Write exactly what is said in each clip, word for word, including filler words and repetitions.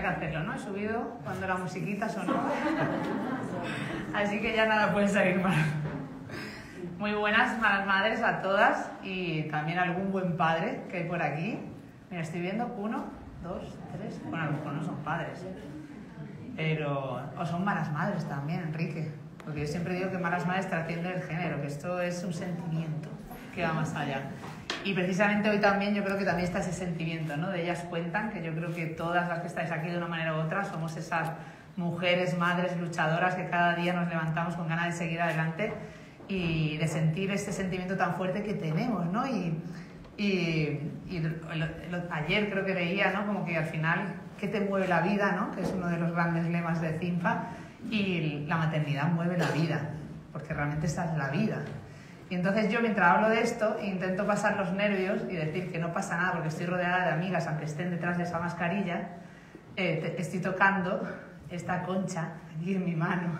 que hacerlo, ¿no? He subido cuando la musiquita sonó. Así que ya nada puede salir mal. Muy buenas, malas madres a todas y también algún buen padre que hay por aquí. Mira, estoy viendo uno, dos, tres. Bueno, a lo mejor no son padres. Pero. O son malas madres también, Enrique. Porque yo siempre digo que malas madres trasciende el género, que esto es un sentimiento que va más allá. Y precisamente hoy también yo creo que también está ese sentimiento, ¿no? De Ellas Cuentan, que yo creo que todas las que estáis aquí de una manera u otra somos esas mujeres, madres, luchadoras que cada día nos levantamos con ganas de seguir adelante y de sentir este sentimiento tan fuerte que tenemos, ¿no? Y, y, y lo, lo, ayer creo que veía, ¿no? Como que al final, ¿qué te mueve la vida?, ¿no? Que es uno de los grandes lemas de Cinfa. Y la maternidad mueve la vida, porque realmente esa es la vida. Y entonces yo, mientras hablo de esto, intento pasar los nervios y decir que no pasa nada porque estoy rodeada de amigas, aunque estén detrás de esa mascarilla. Eh, estoy tocando esta concha aquí en mi mano,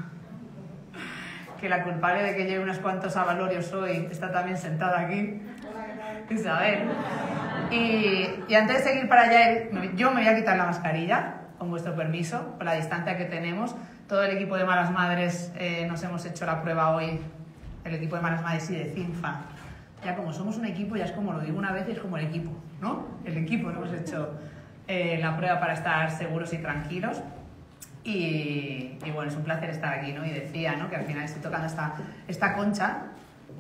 que la culpable de que lleve unos cuantos abalorios hoy está también sentada aquí, Isabel. Y, y antes de seguir para allá, yo me voy a quitar la mascarilla, con vuestro permiso, por la distancia que tenemos. Todo el equipo de Malas Madres eh, nos hemos hecho la prueba hoy, el equipo de Malas Madres y de Cinfa. Ya como somos un equipo, ya es como lo digo una vez, es como el equipo, ¿no? El equipo, hemos hecho eh, la prueba para estar seguros y tranquilos. Y, y bueno, es un placer estar aquí, ¿no? Y decía, ¿no?, que al final estoy tocando esta, esta concha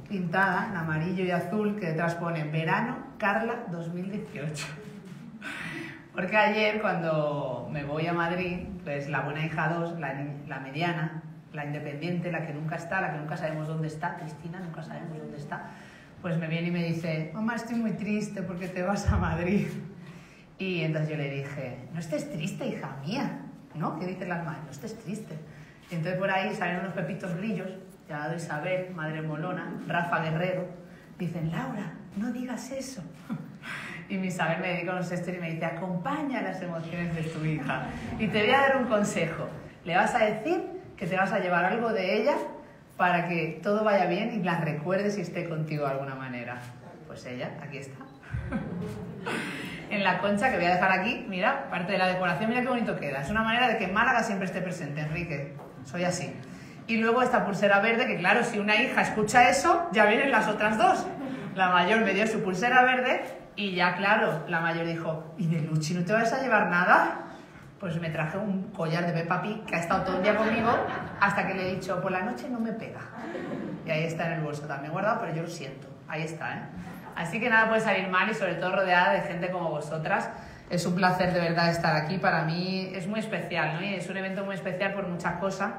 pintada en amarillo y azul que detrás pone verano Carla dos mil dieciocho. Porque ayer, cuando me voy a Madrid, pues la buena hija dos, la, la mediana, la independiente, la que nunca está, la que nunca sabemos dónde está, Cristina, nunca sabemos dónde está, pues me viene y me dice, mamá, estoy muy triste porque te vas a Madrid. Y entonces yo le dije, no estés triste, hija mía, ¿no? ¿Qué dicen las madres? No estés triste. Y entonces por ahí salen unos pepitos brillos, llamado Isabel, madre molona, Rafa Guerrero, dicen, Laura, no digas eso. Y mi Isabel me dedica a los gestos y me dice, acompaña las emociones de tu hija. Y te voy a dar un consejo. Le vas a decir que te vas a llevar algo de ella para que todo vaya bien y las recuerdes y esté contigo de alguna manera. Pues ella, aquí está. En la concha que voy a dejar aquí, mira, parte de la decoración, mira qué bonito queda. Es una manera de que Málaga siempre esté presente, Enrique. Soy así. Y luego esta pulsera verde, que claro, si una hija escucha eso, ya vienen las otras dos. La mayor me dio su pulsera verde. Y ya, claro, la mayor dijo, ¿y de Luchi no te vas a llevar nada? Pues me traje un collar de Peppa Pig que ha estado todo el día conmigo hasta que le he dicho, por la noche no me pega. Y ahí está en el bolso también guardado, pero yo lo siento. Ahí está, ¿eh? Así que nada puede salir mal y sobre todo rodeada de gente como vosotras. Es un placer de verdad estar aquí. Para mí es muy especial, ¿no? Y es un evento muy especial por muchas cosas.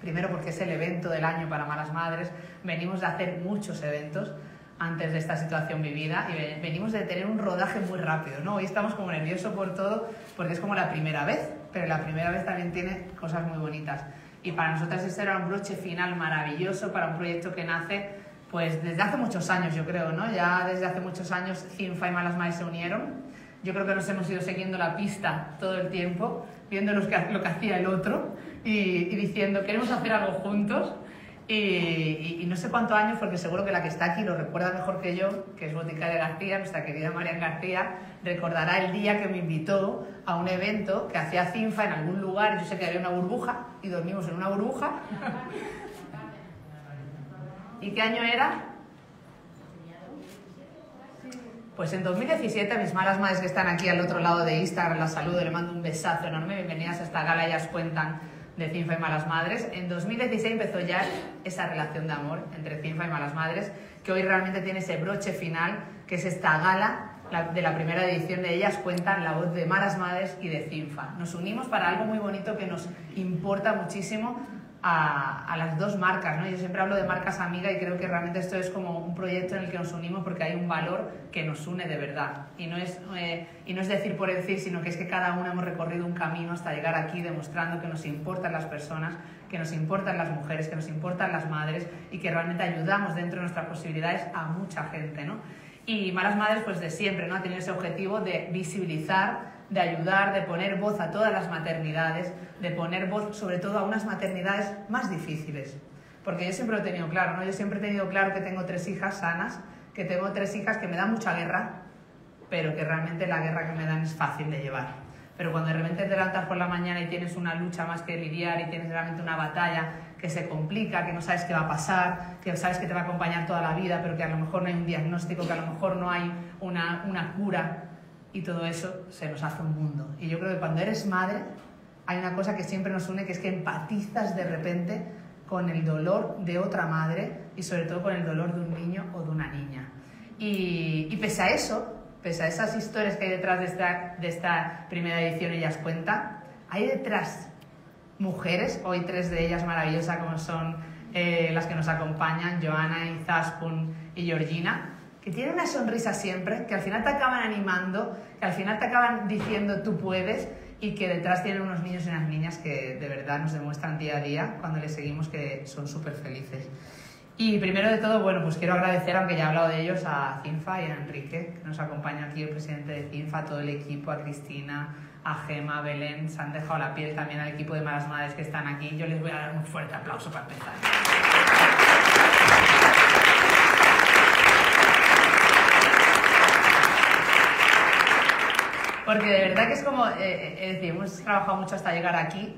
Primero porque es el evento del año para Malas Madres. Venimos de hacer muchos eventos antes de esta situación vivida y venimos de tener un rodaje muy rápido, ¿no? Hoy estamos como nerviosos por todo porque es como la primera vez, pero la primera vez también tiene cosas muy bonitas y para nosotras este era un broche final maravilloso para un proyecto que nace pues desde hace muchos años, yo creo, ¿no? Ya desde hace muchos años Cinfa y Malas Madres se unieron. Yo creo que nos hemos ido siguiendo la pista todo el tiempo, viendo lo que, lo que hacía el otro y, y diciendo, queremos hacer algo juntos. Y, y, y no sé cuántos años, porque seguro que la que está aquí lo recuerda mejor que yo, que es Boticaria García, nuestra querida María García, recordará el día que me invitó a un evento que hacía Cinfa en algún lugar. Yo sé que había una burbuja y dormimos en una burbuja. ¿Y qué año era? Pues en dos mil diecisiete, mis malas madres que están aquí al otro lado de Instagram, las saludo, le mando un besazo enorme, bienvenidas a esta gala Ellas Cuentan de Cinfa y Malas Madres. En dos mil dieciséis empezó ya esa relación de amor entre Cinfa y Malas Madres, que hoy realmente tiene ese broche final, que es esta gala la, de la primera edición de Ellas Cuentan, la voz de Malas Madres y de Cinfa. Nos unimos para algo muy bonito que nos importa muchísimo a, a las dos marcas, ¿no? Yo siempre hablo de marcas amiga y creo que realmente esto es como un proyecto en el que nos unimos porque hay un valor que nos une de verdad. Y no es, eh, y no es decir por decir, sino que es que cada una hemos recorrido un camino hasta llegar aquí demostrando que nos importan las personas, que nos importan las mujeres, que nos importan las madres y que realmente ayudamos dentro de nuestras posibilidades a mucha gente, ¿no? Y Malas Madres pues de siempre, ¿no?, ha tenido ese objetivo de visibilizar, de ayudar, de poner voz a todas las maternidades, de poner voz sobre todo a unas maternidades más difíciles. Porque yo siempre lo he tenido claro, ¿no? Yo siempre he tenido claro que tengo tres hijas sanas, que tengo tres hijas que me dan mucha guerra, pero que realmente la guerra que me dan es fácil de llevar. pero cuando de repente te levantas por la mañana y tienes una lucha más que lidiar y tienes realmente una batalla que se complica, que no sabes qué va a pasar, que sabes que te va a acompañar toda la vida, pero que a lo mejor no hay un diagnóstico, que a lo mejor no hay una, una cura, y todo eso se nos hace un mundo. Y yo creo que cuando eres madre hay una cosa que siempre nos une, que es que empatizas de repente con el dolor de otra madre y sobre todo con el dolor de un niño o de una niña. Y, y pese a eso, pese a esas historias que hay detrás de esta, de esta primera edición Ellas Cuentan, hay detrás mujeres, hoy tres de ellas maravillosas como son eh, las que nos acompañan, Joana, Izaskun y Georgina, que tienen una sonrisa siempre, que al final te acaban animando, que al final te acaban diciendo tú puedes, y que detrás tienen unos niños y unas niñas que de verdad nos demuestran día a día cuando les seguimos que son súper felices. Y primero de todo, bueno, pues quiero agradecer, aunque ya he hablado de ellos, a Cinfa y a Enrique, que nos acompaña aquí, el presidente de Cinfa, a todo el equipo, a Cristina, a Gema, a Belén, se han dejado la piel también al equipo de Malasmadres que están aquí. Yo les voy a dar un fuerte aplauso para empezar. Porque de verdad que es como, eh, es decir, hemos trabajado mucho hasta llegar aquí.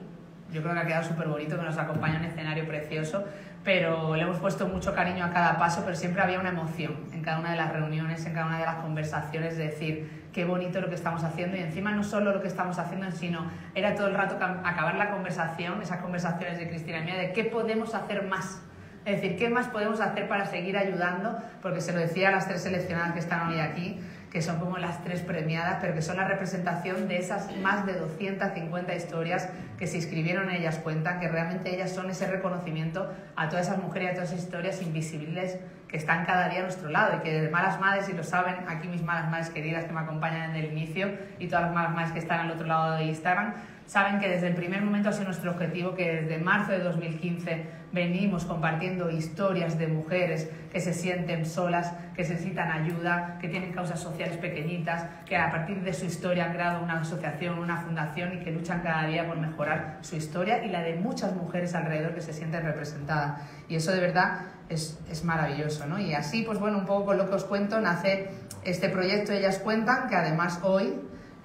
Yo creo que ha quedado súper bonito, que nos acompaña un escenario precioso, pero le hemos puesto mucho cariño a cada paso, pero siempre había una emoción en cada una de las reuniones, en cada una de las conversaciones, de decir qué bonito lo que estamos haciendo, y encima no solo lo que estamos haciendo, sino era todo el rato acabar la conversación, esas conversaciones de Cristina y mía, de qué podemos hacer más, es decir, qué más podemos hacer para seguir ayudando, porque se lo decía a las tres seleccionadas que están hoy aquí, que son como las tres premiadas, pero que son la representación de esas más de doscientas cincuenta historias que se inscribieron en Ellas Cuentan, que realmente ellas son ese reconocimiento a todas esas mujeres y a todas esas historias invisibles que están cada día a nuestro lado, y que de malas madres, y lo saben aquí mis malas madres queridas que me acompañan desde el inicio y todas las malas madres que están al otro lado de Instagram, saben que desde el primer momento ha sido nuestro objetivo, que desde marzo de dos mil quince venimos compartiendo historias de mujeres que se sienten solas, que necesitan ayuda, que tienen causas sociales pequeñitas, que a partir de su historia han creado una asociación, una fundación, y que luchan cada día por mejorar su historia y la de muchas mujeres alrededor que se sienten representadas. Y eso de verdad es, es maravilloso, ¿no? Y así, pues bueno, un poco con lo que os cuento, nace este proyecto Ellas Cuentan, que además hoy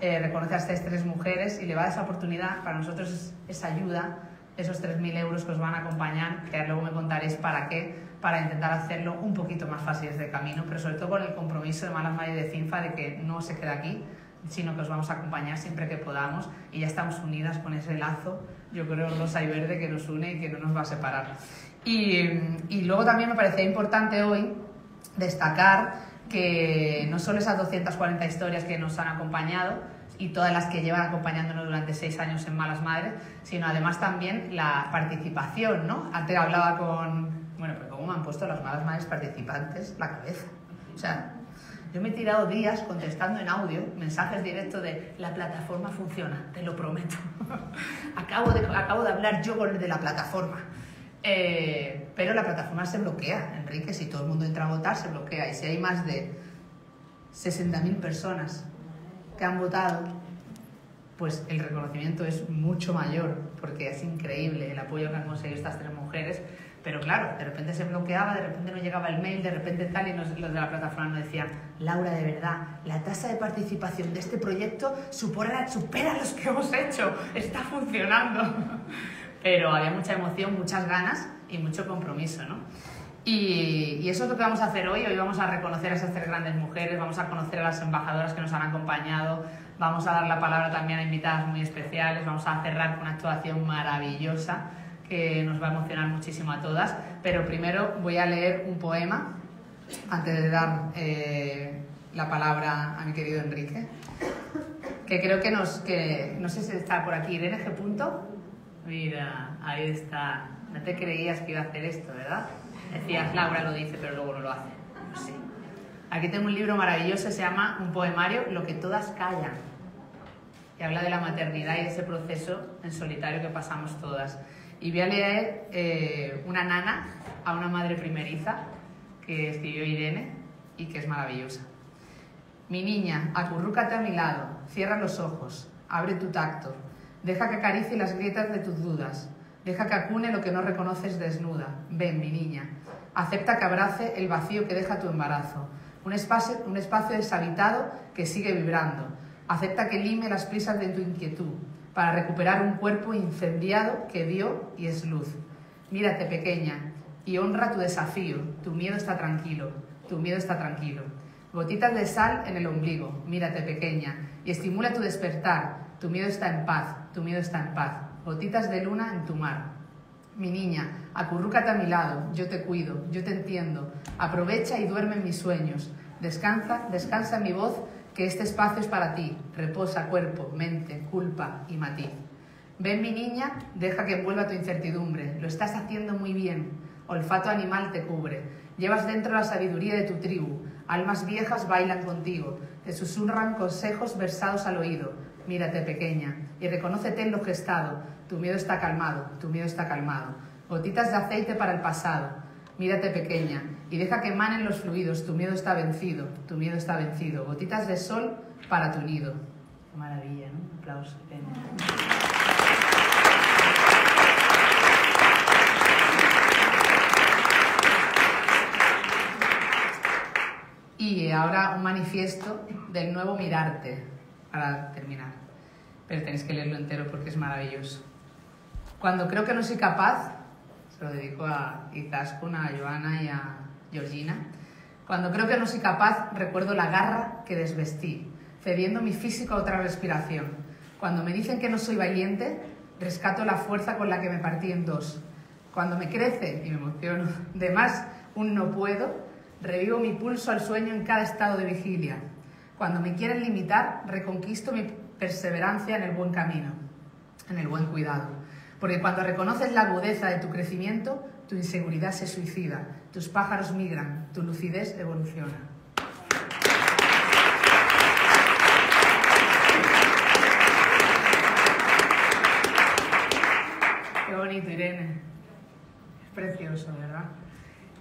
Eh, reconoce a estas tres mujeres y le va a dar esa oportunidad. Para nosotros es, es ayuda, esos tres mil euros que os van a acompañar, que luego me contaréis para qué, para intentar hacerlo un poquito más fácil este camino, pero sobre todo con el compromiso de Malasmadres de Cinfa de que no se queda aquí, sino que os vamos a acompañar siempre que podamos, y ya estamos unidas con ese lazo, yo creo, rosa y verde, que nos une y que no nos va a separar. Y, y luego también me parecía importante hoy destacar que no solo esas doscientas cuarenta historias que nos han acompañado y todas las que llevan acompañándonos durante seis años en Malasmadres, sino además también la participación, ¿no? Antes hablaba con... Bueno, pero ¿cómo me han puesto las Malasmadres participantes la cabeza? O sea, yo me he tirado días contestando en audio mensajes directos de la plataforma funciona, te lo prometo. acabo, de, acabo de hablar yo con el de la plataforma. Eh, pero la plataforma se bloquea, Enrique, si todo el mundo entra a votar se bloquea, y si hay más de sesenta mil personas que han votado, pues el reconocimiento es mucho mayor, porque es increíble el apoyo que han conseguido estas tres mujeres. Pero claro, de repente se bloqueaba, de repente no llegaba el mail, de repente tal, y nos, los de la plataforma nos decían: Laura, de verdad, la tasa de participación de este proyecto supera, supera los que hemos hecho, está funcionando. Pero había mucha emoción, muchas ganas y mucho compromiso, ¿no? Y, y eso es lo que vamos a hacer hoy. Hoy vamos a reconocer a esas tres grandes mujeres, vamos a conocer a las embajadoras que nos han acompañado, vamos a dar la palabra también a invitadas muy especiales, vamos a cerrar con una actuación maravillosa que nos va a emocionar muchísimo a todas. Pero primero voy a leer un poema antes de dar eh, la palabra a mi querido Enrique, que creo que nos... Que, no sé si está por aquí, Irene G. Mira, ahí está. No te creías que iba a hacer esto, ¿verdad? Decías, Laura lo dice, pero luego no lo hace. Sí. Aquí tengo un libro maravilloso, se llama Un poemario, lo que todas callan, que habla de la maternidad y ese proceso en solitario que pasamos todas. Y voy a leer eh, una nana a una madre primeriza que escribió Irene y que es maravillosa. Mi niña, acurrúcate a mi lado, cierra los ojos, abre tu tacto. Deja que acaricie las grietas de tus dudas. Deja que acune lo que no reconoces desnuda. Ven, mi niña. Acepta que abrace el vacío que deja tu embarazo. Un espacio, un espacio deshabitado que sigue vibrando. Acepta que lime las prisas de tu inquietud para recuperar un cuerpo incendiado que dio y es luz. Mírate, pequeña, y honra tu desafío. Tu miedo está tranquilo, tu miedo está tranquilo. Gotitas de sal en el ombligo. Mírate, pequeña, y estimula tu despertar. Tu miedo está en paz, tu miedo está en paz. Gotitas de luna en tu mar. Mi niña, acurrúcate a mi lado. Yo te cuido, yo te entiendo. Aprovecha y duerme en mis sueños. Descansa, descansa en mi voz, que este espacio es para ti. Reposa cuerpo, mente, culpa y matiz. Ven, mi niña, deja que envuelva tu incertidumbre. Lo estás haciendo muy bien. Olfato animal te cubre. Llevas dentro la sabiduría de tu tribu. Almas viejas bailan contigo. Te susurran consejos versados al oído. Mírate, pequeña, y reconócete en lo gestado. Tu miedo está calmado, tu miedo está calmado. Gotitas de aceite para el pasado. Mírate, pequeña, y deja que emanen los fluidos. Tu miedo está vencido, tu miedo está vencido. Gotitas de sol para tu nido. Qué maravilla, ¿no? Un aplauso. Y ahora un manifiesto del nuevo mirarte, para terminar. Pero tenéis que leerlo entero porque es maravilloso. Cuando creo que no soy capaz, se lo dedico a Izaskun, a Joana y a Georgina. Cuando creo que no soy capaz, recuerdo la garra que desvestí, cediendo mi físico a otra respiración. Cuando me dicen que no soy valiente, rescato la fuerza con la que me partí en dos. Cuando me crece, y me emociono, de más un no puedo, revivo mi pulso al sueño en cada estado de vigilia. Cuando me quieren limitar, reconquisto mi perseverancia en el buen camino, en el buen cuidado. Porque cuando reconoces la agudeza de tu crecimiento, tu inseguridad se suicida, tus pájaros migran, tu lucidez evoluciona. Qué bonito, Irene. Es precioso, ¿verdad?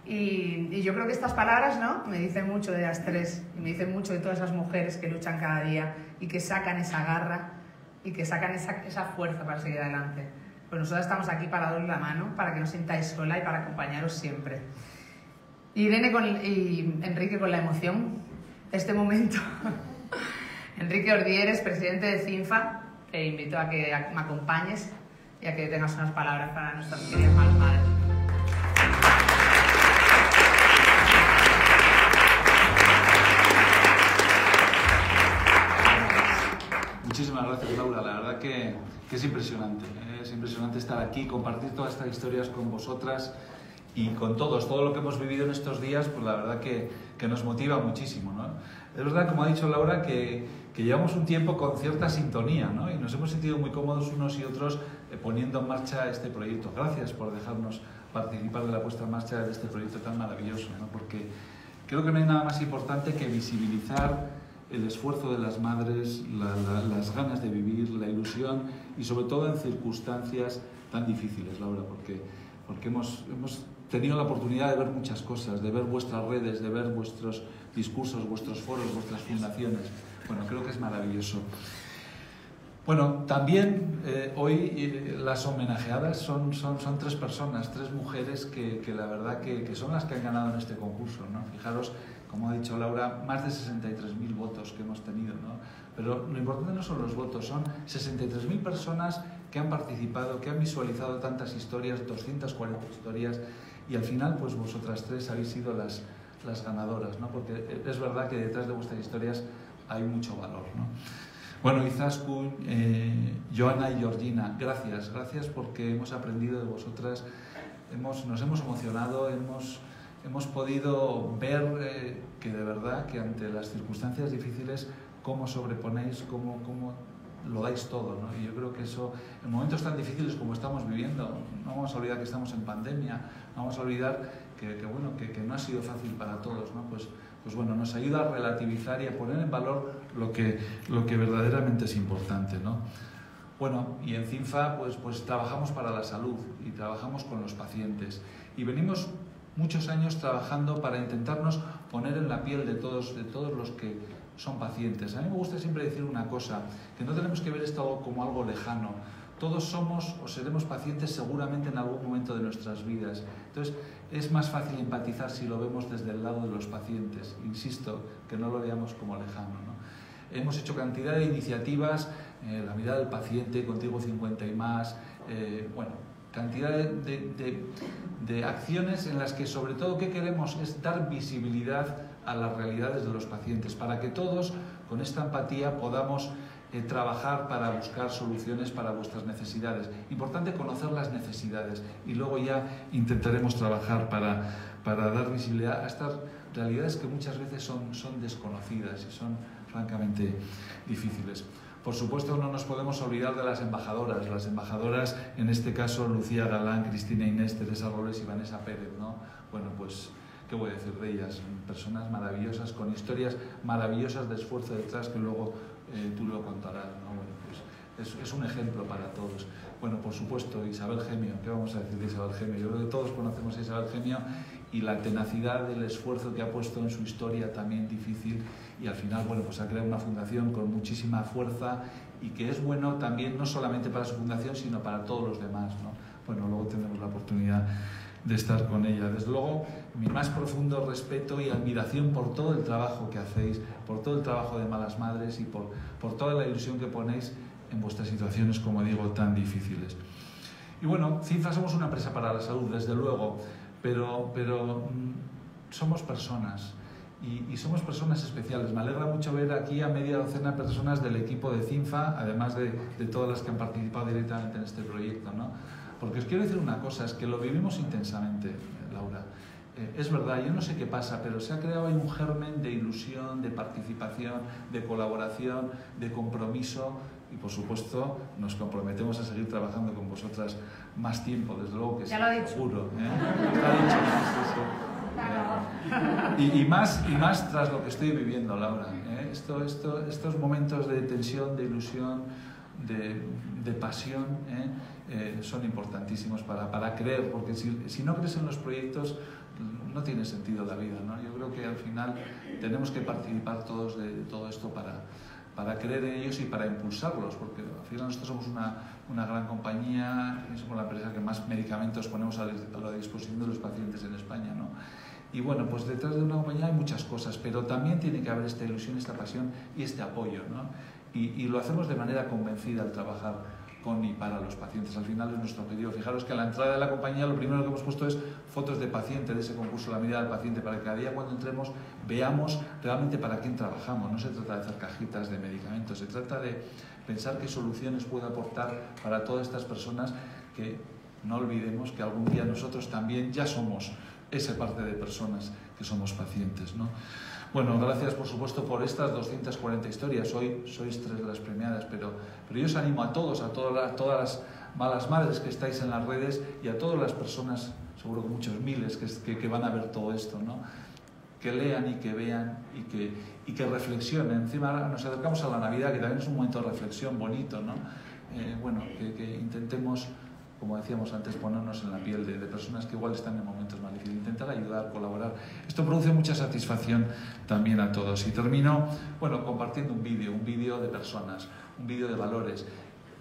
Y, y yo creo que estas palabras, ¿no?, me dicen mucho de las tres, y me dicen mucho de todas las mujeres que luchan cada día y que sacan esa garra y que sacan esa, esa fuerza para seguir adelante. Pues nosotras estamos aquí para daros la mano, para que no os sintáis sola y para acompañaros siempre. Irene con, y Enrique con la emoción, este momento. Enrique Ordieres, presidente de Cinfa, te invito a que me acompañes y a que tengas unas palabras para nuestras queridas Malasmadres. Muchísimas gracias, Laura, la verdad que, que es impresionante, ¿eh? Es impresionante estar aquí, compartir todas estas historias con vosotras y con todos, todo lo que hemos vivido en estos días, pues la verdad que, que nos motiva muchísimo, ¿no? Es verdad, como ha dicho Laura, que, que llevamos un tiempo con cierta sintonía, ¿no? Y nos hemos sentido muy cómodos unos y otros poniendo en marcha este proyecto. Gracias por dejarnos participar de la puesta en marcha de este proyecto tan maravilloso, ¿no? Porque creo que no hay nada más importante que visibilizar el esfuerzo de las madres, la, la, las ganas de vivir, la ilusión y sobre todo en circunstancias tan difíciles, Laura, porque, porque hemos, hemos tenido la oportunidad de ver muchas cosas, de ver vuestras redes, de ver vuestros discursos, vuestros foros, vuestras fundaciones. Bueno, creo que es maravilloso. Bueno, también eh, hoy eh, las homenajeadas son, son, son tres personas, tres mujeres que, que la verdad que, que son las que han ganado en este concurso, ¿no? Fijaros, como ha dicho Laura, más de sesenta y tres mil votos que hemos tenido, ¿no? Pero lo importante no son los votos, son sesenta y tres mil personas que han participado, que han visualizado tantas historias, doscientas cuarenta historias, y al final, pues vosotras tres habéis sido las, las ganadoras, ¿no? Porque es verdad que detrás de vuestras historias hay mucho valor, ¿no? Bueno, Izaskun, eh, Joana y Georgina, gracias, gracias porque hemos aprendido de vosotras, hemos, nos hemos emocionado, hemos... Hemos podido ver eh, que de verdad que ante las circunstancias difíciles cómo sobreponéis, cómo, cómo lo dais todo, ¿no? Y yo creo que eso, en momentos tan difíciles como estamos viviendo, no vamos a olvidar que estamos en pandemia, no vamos a olvidar que, que, bueno, que, que no ha sido fácil para todos, ¿no? Pues, pues bueno, nos ayuda a relativizar y a poner en valor lo que, lo que verdaderamente es importante, ¿no? Bueno, y en Cinfa pues, pues trabajamos para la salud y trabajamos con los pacientes y venimos muchos años trabajando para intentarnos poner en la piel de todos, de todos los que son pacientes. A mí me gusta siempre decir una cosa, que no tenemos que ver esto como algo lejano. Todos somos o seremos pacientes seguramente en algún momento de nuestras vidas. Entonces, es más fácil empatizar si lo vemos desde el lado de los pacientes. Insisto, que no lo veamos como lejano, ¿no? Hemos hecho cantidad de iniciativas, eh, La mirada del paciente, Contigo cincuenta y más, eh, bueno, cantidad de, de, de, de acciones en las que sobre todo que queremos es dar visibilidad a las realidades de los pacientes, para que todos con esta empatía podamos eh, trabajar para buscar soluciones para vuestras necesidades. Importante conocer las necesidades y luego ya intentaremos trabajar para, para dar visibilidad a estas realidades que muchas veces son, son desconocidas y son francamente difíciles. Por supuesto, no nos podemos olvidar de las embajadoras, las embajadoras, en este caso Lucía Galán, Cristina Inés, Teresa Robles y Vanessa Pérez, ¿no? Bueno, pues, ¿qué voy a decir de ellas? Personas maravillosas, con historias maravillosas de esfuerzo detrás que luego eh, tú lo contarás, ¿no? Bueno, pues es, es un ejemplo para todos. Bueno, por supuesto, Isabel Gemio, ¿qué vamos a decir de Isabel Gemio? Yo creo que todos conocemos a Isabel Gemio y la tenacidad del esfuerzo que ha puesto en su historia también difícil, y al final, bueno, pues ha creado una fundación con muchísima fuerza y que es bueno también no solamente para su fundación, sino para todos los demás, ¿no? Bueno, luego tendremos la oportunidad de estar con ella. Desde luego, mi más profundo respeto y admiración por todo el trabajo que hacéis, por todo el trabajo de Malasmadres y por, por toda la ilusión que ponéis en vuestras situaciones, como digo, tan difíciles. Y bueno, Cinfa somos una empresa para la salud, desde luego, pero, pero somos personas y, y somos personas especiales. Me alegra mucho ver aquí a media docena de personas del equipo de Cinfa, además de, de todas las que han participado directamente en este proyecto, ¿no? Porque os quiero decir una cosa, es que lo vivimos intensamente, Laura. Eh, es verdad, yo no sé qué pasa, pero se ha creado ahí un germen de ilusión, de participación, de colaboración, de compromiso. Y por supuesto nos comprometemos a seguir trabajando con vosotras más tiempo, desde luego que sí, seguro, ¿eh? Lo dicho. Y, y, más, y más tras lo que estoy viviendo, Laura, ¿eh? Esto, esto, estos momentos de tensión, de ilusión, de, de pasión, ¿eh? Eh, son importantísimos para, para creer, porque si, si no crees en los proyectos no tiene sentido la vida, ¿no? Yo creo que al final tenemos que participar todos de, de todo esto para... para creer en ellos y para impulsarlos, porque al final nosotros somos una, una gran compañía, somos la empresa que más medicamentos ponemos a la disposición de los pacientes en España, ¿no? Y bueno, pues detrás de una compañía hay muchas cosas, pero también tiene que haber esta ilusión, esta pasión y este apoyo, ¿no? Y, y lo hacemos de manera convencida al trabajar con y para los pacientes. Al final es nuestro objetivo. Fijaros que a la entrada de la compañía lo primero que hemos puesto es fotos de paciente, de ese concurso La mirada del paciente, para que cada día cuando entremos veamos realmente para quién trabajamos. No se trata de hacer cajitas de medicamentos, se trata de pensar qué soluciones puede aportar para todas estas personas que no olvidemos que algún día nosotros también ya somos esa parte de personas que somos pacientes, ¿no? Bueno, gracias por supuesto por estas doscientas cuarenta historias, hoy sois tres de las premiadas, pero, pero yo os animo a todos, a todas las, todas las malas madres que estáis en las redes y a todas las personas, seguro que muchos miles que, que, que van a ver todo esto, ¿no? Que lean y que vean y que, y que reflexionen. Encima nos acercamos a la Navidad, que también es un momento de reflexión bonito, ¿no? Eh, bueno, que, que intentemos, como decíamos antes, ponernos en la piel de, de personas que igual están en momentos más difíciles, intentar ayudar, colaborar. Esto produce mucha satisfacción también a todos. Y termino, bueno, compartiendo un vídeo, un vídeo de personas, un vídeo de valores.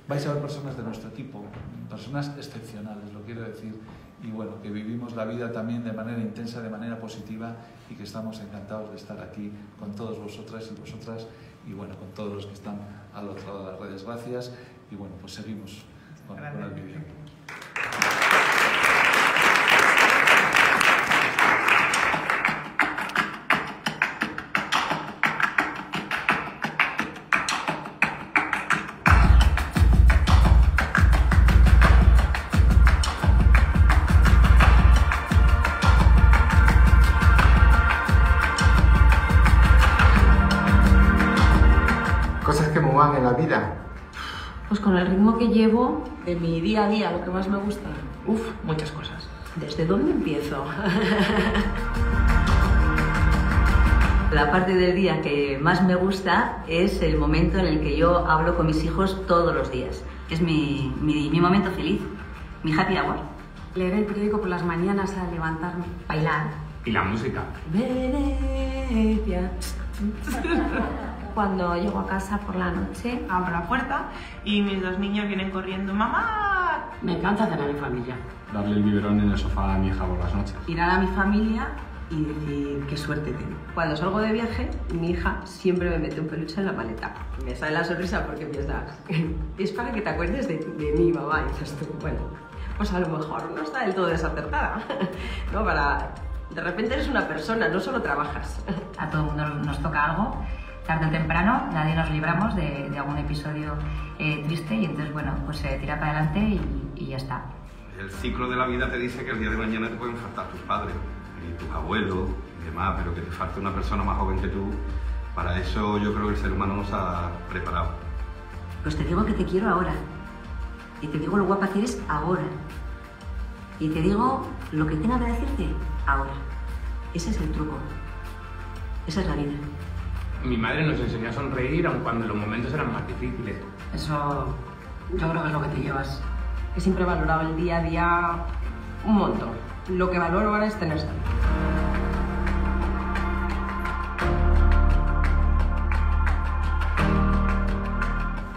Vais a ver personas de nuestro equipo, personas excepcionales, lo quiero decir, y bueno, que vivimos la vida también de manera intensa, de manera positiva, y que estamos encantados de estar aquí con todos vosotras y vosotras, y bueno, con todos los que están al otro lado de las redes. Gracias, y bueno, pues seguimos con, con el vídeo. Cosas que me van en la vida. Pues con el ritmo que llevo de mi día a día, lo que más me gusta. Uf, muchas cosas. ¿Desde dónde empiezo? La parte del día que más me gusta es el momento en el que yo hablo con mis hijos todos los días. Es mi, mi, mi momento feliz, mi happy hour. Leer el periódico por las mañanas al levantarme. Bailar. Y la música. Venecia. Cuando llego a casa por la noche, abro la puerta y mis dos niños vienen corriendo, ¡mamá! Me encanta cenar en familia. Darle el biberón en el sofá a mi hija por las noches. Mirar a mi familia y, y qué suerte tengo. Cuando salgo de viaje, mi hija siempre me mete un peluche en la maleta. Me sale la sonrisa porque piensa, es para que te acuerdes de, de mí, mamá, y dices tú, bueno, pues a lo mejor no está del todo desacertada, ¿no? Para... De repente eres una persona, no solo trabajas. A todo el mundo nos toca algo, tarde o temprano, nadie nos libramos de, de algún episodio eh, triste y entonces, bueno, pues se eh, tira para adelante y, y ya está. El ciclo de la vida te dice que el día de mañana te pueden faltar tus padres, y tus abuelos y demás, pero que te falte una persona más joven que tú, para eso yo creo que el ser humano nos ha preparado. Pues te digo que te quiero ahora, y te digo lo guapa que eres ahora, y te digo lo que tenga que decirte ahora. Ese es el truco, esa es la vida. Mi madre nos enseñó a sonreír aun cuando los momentos eran más difíciles. Eso yo creo que es lo que te llevas. He siempre valorado el día a día un montón. Lo que valoro ahora es tener salud.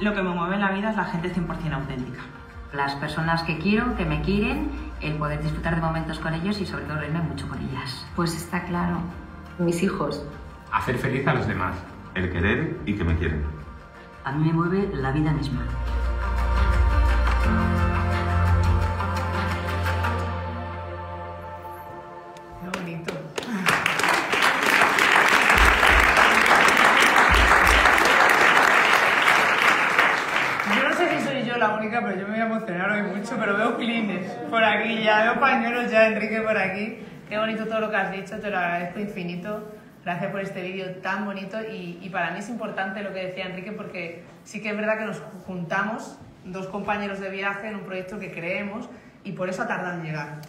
Lo que me mueve en la vida es la gente cien por cien auténtica. Las personas que quiero, que me quieren, el poder disfrutar de momentos con ellos y sobre todo reírme mucho con ellas. Pues está claro. Mis hijos. Hacer feliz a los demás. El querer y que me quieren. A mí me mueve la vida misma. Pero yo me voy a emocionar hoy mucho, pero veo clines por aquí ya, veo pañuelos ya, Enrique por aquí. Qué bonito todo lo que has dicho, te lo agradezco infinito. Gracias por este vídeo tan bonito y, y para mí es importante lo que decía Enrique porque sí que es verdad que nos juntamos dos compañeros de viaje en un proyecto que creemos y por eso ha tardado en llegar.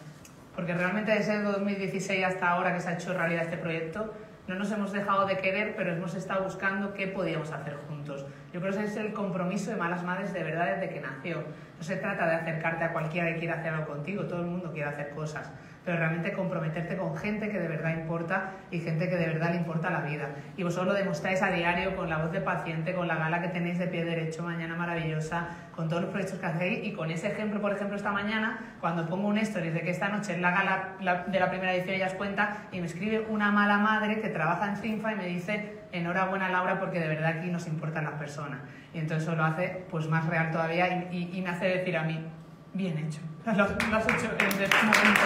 Porque realmente desde el dos mil dieciséis hasta ahora que se ha hecho realidad este proyecto, no nos hemos dejado de querer, pero hemos estado buscando qué podíamos hacer juntos. Yo creo que ese es el compromiso de Malas Madres de verdad desde que nació. No se trata de acercarte a cualquiera que quiera hacerlo contigo, todo el mundo quiere hacer cosas, pero realmente comprometerte con gente que de verdad importa y gente que de verdad le importa la vida. Y vosotros lo demostráis a diario con la voz de paciente, con la gala que tenéis de pie derecho, mañana maravillosa, con todos los proyectos que hacéis y con ese ejemplo, por ejemplo, esta mañana, cuando pongo un story de que esta noche es la gala la, de la primera edición Ellas Cuentan y me escribe una mala madre que trabaja en Cinfa y me dice enhorabuena Laura porque de verdad aquí nos importan las personas. Y entonces eso lo hace pues más real todavía y, y, y me hace decir a mí, bien hecho, lo, lo has hecho en este momento.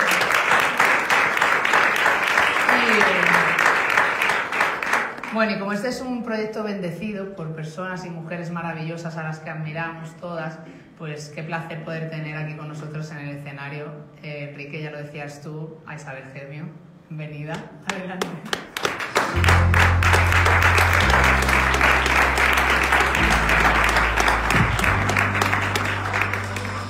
Y, bueno, y como este es un proyecto bendecido por personas y mujeres maravillosas a las que admiramos todas, pues qué placer poder tener aquí con nosotros en el escenario, eh, Enrique, ya lo decías tú, a Isabel Gemio, bienvenida, adelante.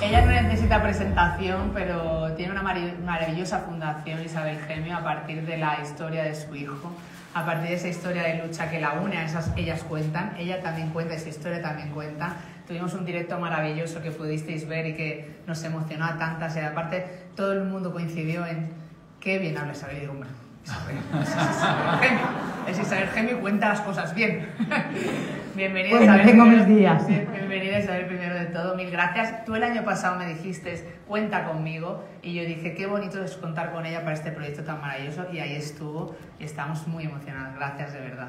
Ella no necesita presentación, pero tiene una maravillosa fundación, Isabel Gemio, a partir de la historia de su hijo, a partir de esa historia de lucha que la une a esas Ellas Cuentan, ella también cuenta, esa historia también cuenta. Tuvimos un directo maravilloso que pudisteis ver y que nos emocionó a tantas, y aparte todo el mundo coincidió en qué bien habla Isabel, y digo, hombre, es Isabel Gemio, cuenta las cosas bien. Bienvenida, bueno, Isabel, tengo mis días. Bienvenida, Isabel, primero de todo, mil gracias. Tú el año pasado me dijiste, cuenta conmigo, y yo dije, qué bonito es contar con ella para este proyecto tan maravilloso, y ahí estuvo, y estamos muy emocionados. Gracias, de verdad.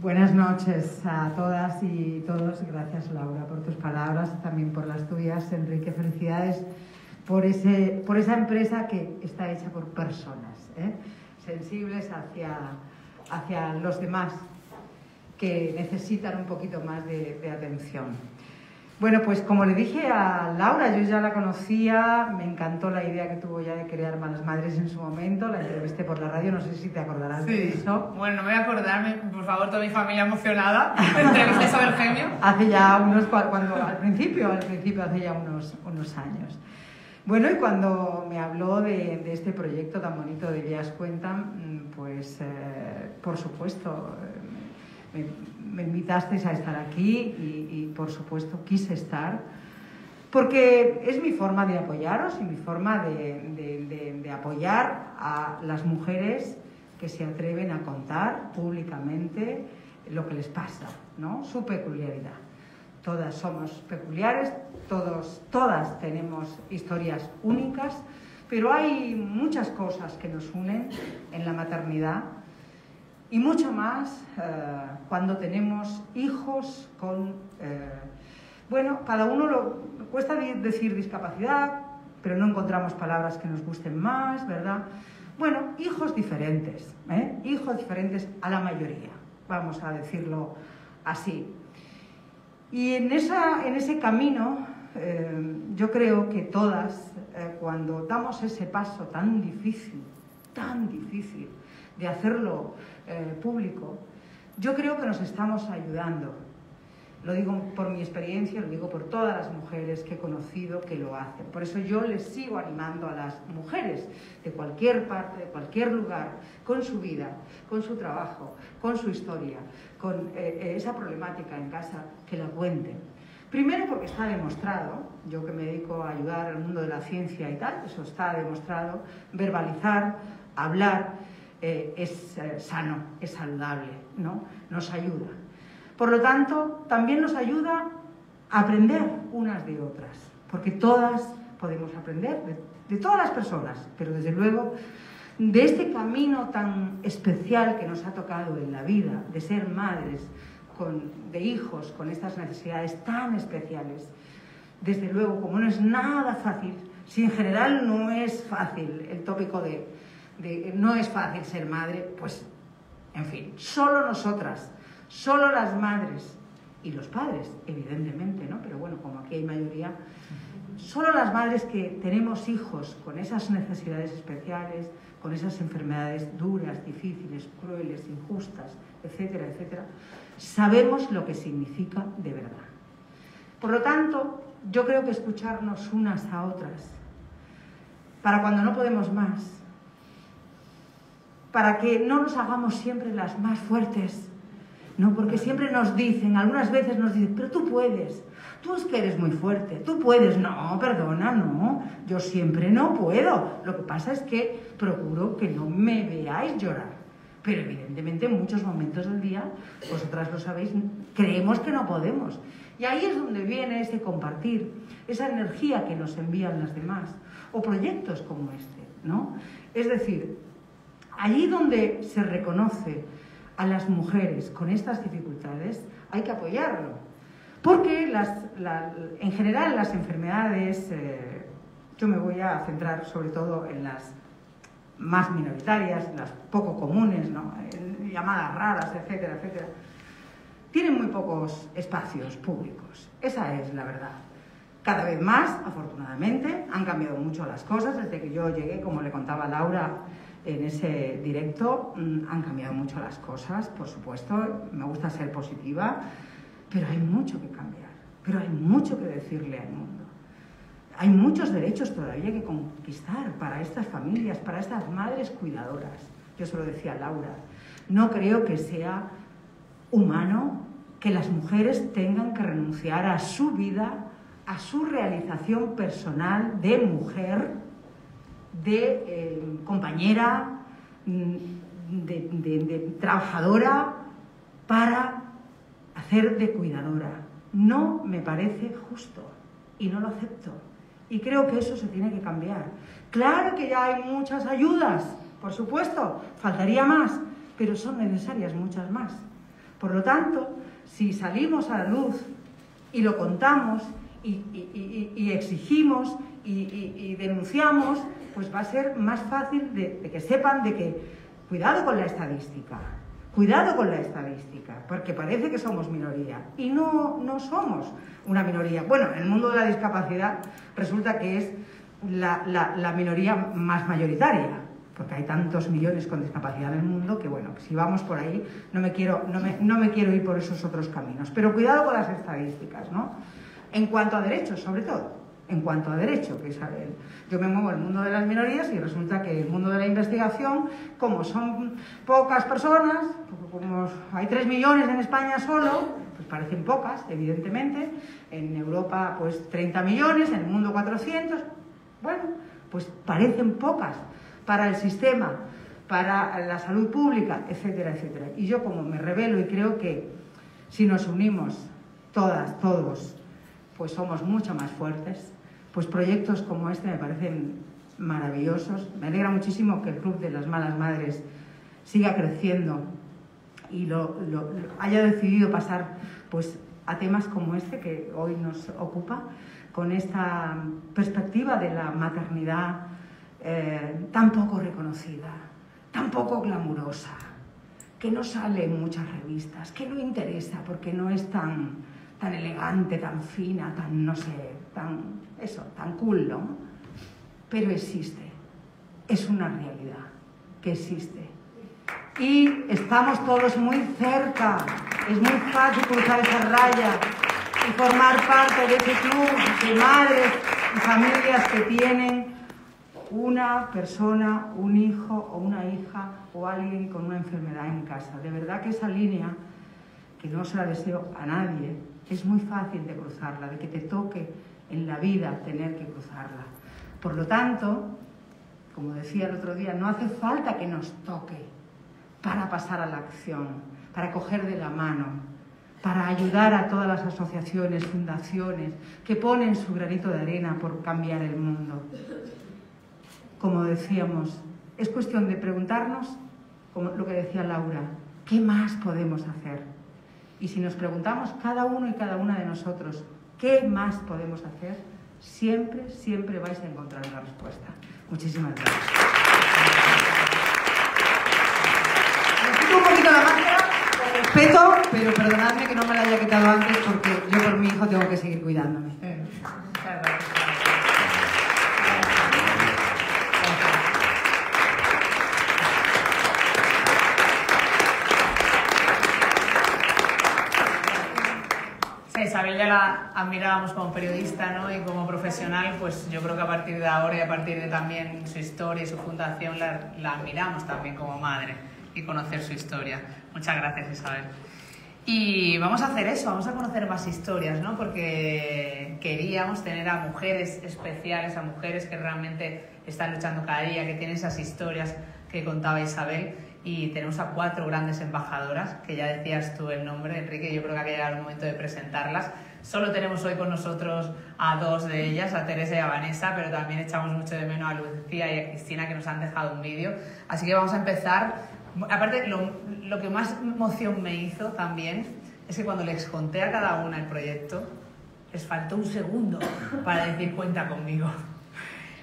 Buenas noches a todas y todos. Gracias, Laura, por tus palabras, también por las tuyas. Enrique, felicidades por, ese, por esa empresa que está hecha por personas, ¿eh? sensibles hacia, hacia los demás, que necesitan un poquito más de, de atención. Bueno, pues como le dije a Laura, yo ya la conocía, me encantó la idea que tuvo ya de crear Malas Madres en su momento, la entrevisté por la radio, no sé si te acordarás sí. de eso. Bueno, no me voy a acordarme, por favor, toda mi familia emocionada, entrevisté a Isabel Gemio. Hace ya unos, cuando, al principio, al principio hace ya unos, unos años. Bueno, y cuando me habló de, de este proyecto tan bonito de Ellas Cuentan, pues, eh, por supuesto, Me, me invitasteis a estar aquí y, y, por supuesto, quise estar porque es mi forma de apoyaros y mi forma de, de, de, de apoyar a las mujeres que se atreven a contar públicamente lo que les pasa, ¿no? Su peculiaridad. Todas somos peculiares, todos, todas tenemos historias únicas, Pero hay muchas cosas que nos unen en la maternidad y mucho más eh, cuando tenemos hijos con... Eh, bueno, cada uno lo... Cuesta decir discapacidad, pero no encontramos palabras que nos gusten más, ¿verdad? Bueno, hijos diferentes, ¿eh? Hijos diferentes a la mayoría, vamos a decirlo así. Y en, esa, en ese camino, eh, yo creo que todas, eh, cuando damos ese paso tan difícil, tan difícil de hacerlo eh, público, yo creo que nos estamos ayudando. Lo digo por mi experiencia, lo digo por todas las mujeres que he conocido que lo hacen. Por eso yo les sigo animando a las mujeres de cualquier parte, de cualquier lugar, con su vida, con su trabajo, con su historia, con eh, esa problemática en casa, que la cuenten. Primero porque está demostrado, yo que me dedico a ayudar al mundo de la ciencia y tal, eso está demostrado, verbalizar, hablar, eh, es eh, sano, es saludable, ¿no? Nos ayuda. Por lo tanto, también nos ayuda a aprender unas de otras, porque todas podemos aprender, de, de todas las personas, pero desde luego de este camino tan especial que nos ha tocado en la vida, de ser madres con, de hijos con estas necesidades tan especiales. Desde luego, como no es nada fácil, si en general no es fácil el tópico de, de no es fácil ser madre, pues, en fin, solo nosotras, solo las madres y los padres, evidentemente, ¿no? Pero bueno, como aquí hay mayoría, solo las madres que tenemos hijos con esas necesidades especiales, con esas enfermedades duras, difíciles, crueles, injustas, etcétera, etcétera, sabemos lo que significa de verdad. Por lo tanto, yo creo que escucharnos unas a otras, para cuando no podemos más, para que no nos hagamos siempre las más fuertes, no, porque siempre nos dicen, algunas veces nos dicen, pero tú puedes, tú es que eres muy fuerte, tú puedes. No, perdona, no, yo siempre no puedo. Lo que pasa es que procuro que no me veáis llorar. Pero evidentemente en muchos momentos del día, vosotras lo sabéis, creemos que no podemos. Y ahí es donde viene ese compartir, esa energía que nos envían las demás, o proyectos como este, ¿no? Es decir, allí donde se reconoce a las mujeres con estas dificultades, hay que apoyarlo. Porque las, la, en general las enfermedades, eh, yo me voy a centrar sobre todo en las más minoritarias, las poco comunes, ¿no? eh, llamadas raras, etcétera, etcétera, tienen muy pocos espacios públicos. Esa es la verdad. Cada vez más, afortunadamente, han cambiado mucho las cosas desde que yo llegué, como le contaba Laura, en ese directo han cambiado mucho las cosas, por supuesto, me gusta ser positiva, pero hay mucho que cambiar, pero hay mucho que decirle al mundo. Hay muchos derechos todavía que conquistar para estas familias, para estas madres cuidadoras. Yo se lo decía a Laura, no creo que sea humano que las mujeres tengan que renunciar a su vida, a su realización personal de mujer, de eh, compañera, de, de, de trabajadora, para hacer de cuidadora. No me parece justo y no lo acepto. Y creo que eso se tiene que cambiar. Claro que ya hay muchas ayudas, por supuesto, faltaría más, pero son necesarias muchas más. Por lo tanto, si salimos a la luz y lo contamos y, y, y, y exigimos y, y, y denunciamos, pues va a ser más fácil de, de que sepan de que cuidado con la estadística, cuidado con la estadística, porque parece que somos minoría y no, no somos una minoría. Bueno, en el mundo de la discapacidad resulta que es la, la, la minoría más mayoritaria, porque hay tantos millones con discapacidad en el mundo que, bueno, si vamos por ahí, no me quiero, no me, no me quiero ir por esos otros caminos. Pero cuidado con las estadísticas, ¿no? En cuanto a derechos, sobre todo. En cuanto a derecho, que Isabel, yo me muevo en el mundo de las minorías y resulta que el mundo de la investigación, como son pocas personas, como hay tres millones en España solo, pues parecen pocas, evidentemente, en Europa pues treinta millones, en el mundo cuatrocientos, bueno, pues parecen pocas para el sistema, para la salud pública, etcétera, etcétera. Y yo como me rebelo y creo que si nos unimos todas, todos, pues somos mucho más fuertes, pues proyectos como este me parecen maravillosos. Me alegra muchísimo que el Club de las Malas Madres siga creciendo y lo, lo, lo haya decidido pasar pues, a temas como este que hoy nos ocupa, con esta perspectiva de la maternidad eh, tan poco reconocida, tan poco glamurosa, que no sale en muchas revistas, que no interesa porque no es tan, tan elegante, tan fina, tan, no sé, tan, eso, tan cool, ¿no? Pero existe, es una realidad que existe. Y estamos todos muy cerca, es muy fácil cruzar esa raya y formar parte de ese club de madres y familias que tienen una persona, un hijo o una hija o alguien con una enfermedad en casa. De verdad que esa línea, que no se la deseo a nadie, es muy fácil de cruzarla, de que te toque en la vida tener que cruzarla. Por lo tanto, como decía el otro día, no hace falta que nos toque para pasar a la acción, para coger de la mano, para ayudar a todas las asociaciones, fundaciones, que ponen su granito de arena por cambiar el mundo. Como decíamos, es cuestión de preguntarnos, como lo que decía Laura, ¿qué más podemos hacer? Y si nos preguntamos cada uno y cada una de nosotros, ¿qué más podemos hacer? Siempre, siempre vais a encontrar una respuesta. Muchísimas gracias. Me quito un poquito la máscara, con respeto, pero perdonadme que no me la haya quitado antes porque yo por mi hijo tengo que seguir cuidándome. Eh, muchas gracias. Isabel ya la admirábamos como periodista, ¿no? Y como profesional, pues yo creo que a partir de ahora y a partir de también su historia y su fundación la, la admiramos también como madre y conocer su historia. Muchas gracias, Isabel. Y vamos a hacer eso, vamos a conocer más historias, ¿no? Porque queríamos tener a mujeres especiales, a mujeres que realmente están luchando cada día, que tienen esas historias que contaba Isabel. Y tenemos a cuatro grandes embajadoras, que ya decías tú el nombre, Enrique, yo creo que ha llegado el momento de presentarlas. Solo tenemos hoy con nosotros a dos de ellas, a Teresa y a Vanessa, pero también echamos mucho de menos a Lucía y a Cristina, que nos han dejado un vídeo. Así que vamos a empezar. Aparte, lo, lo que más emoción me hizo también es que cuando les conté a cada una el proyecto, les faltó un segundo para decir cuenta conmigo.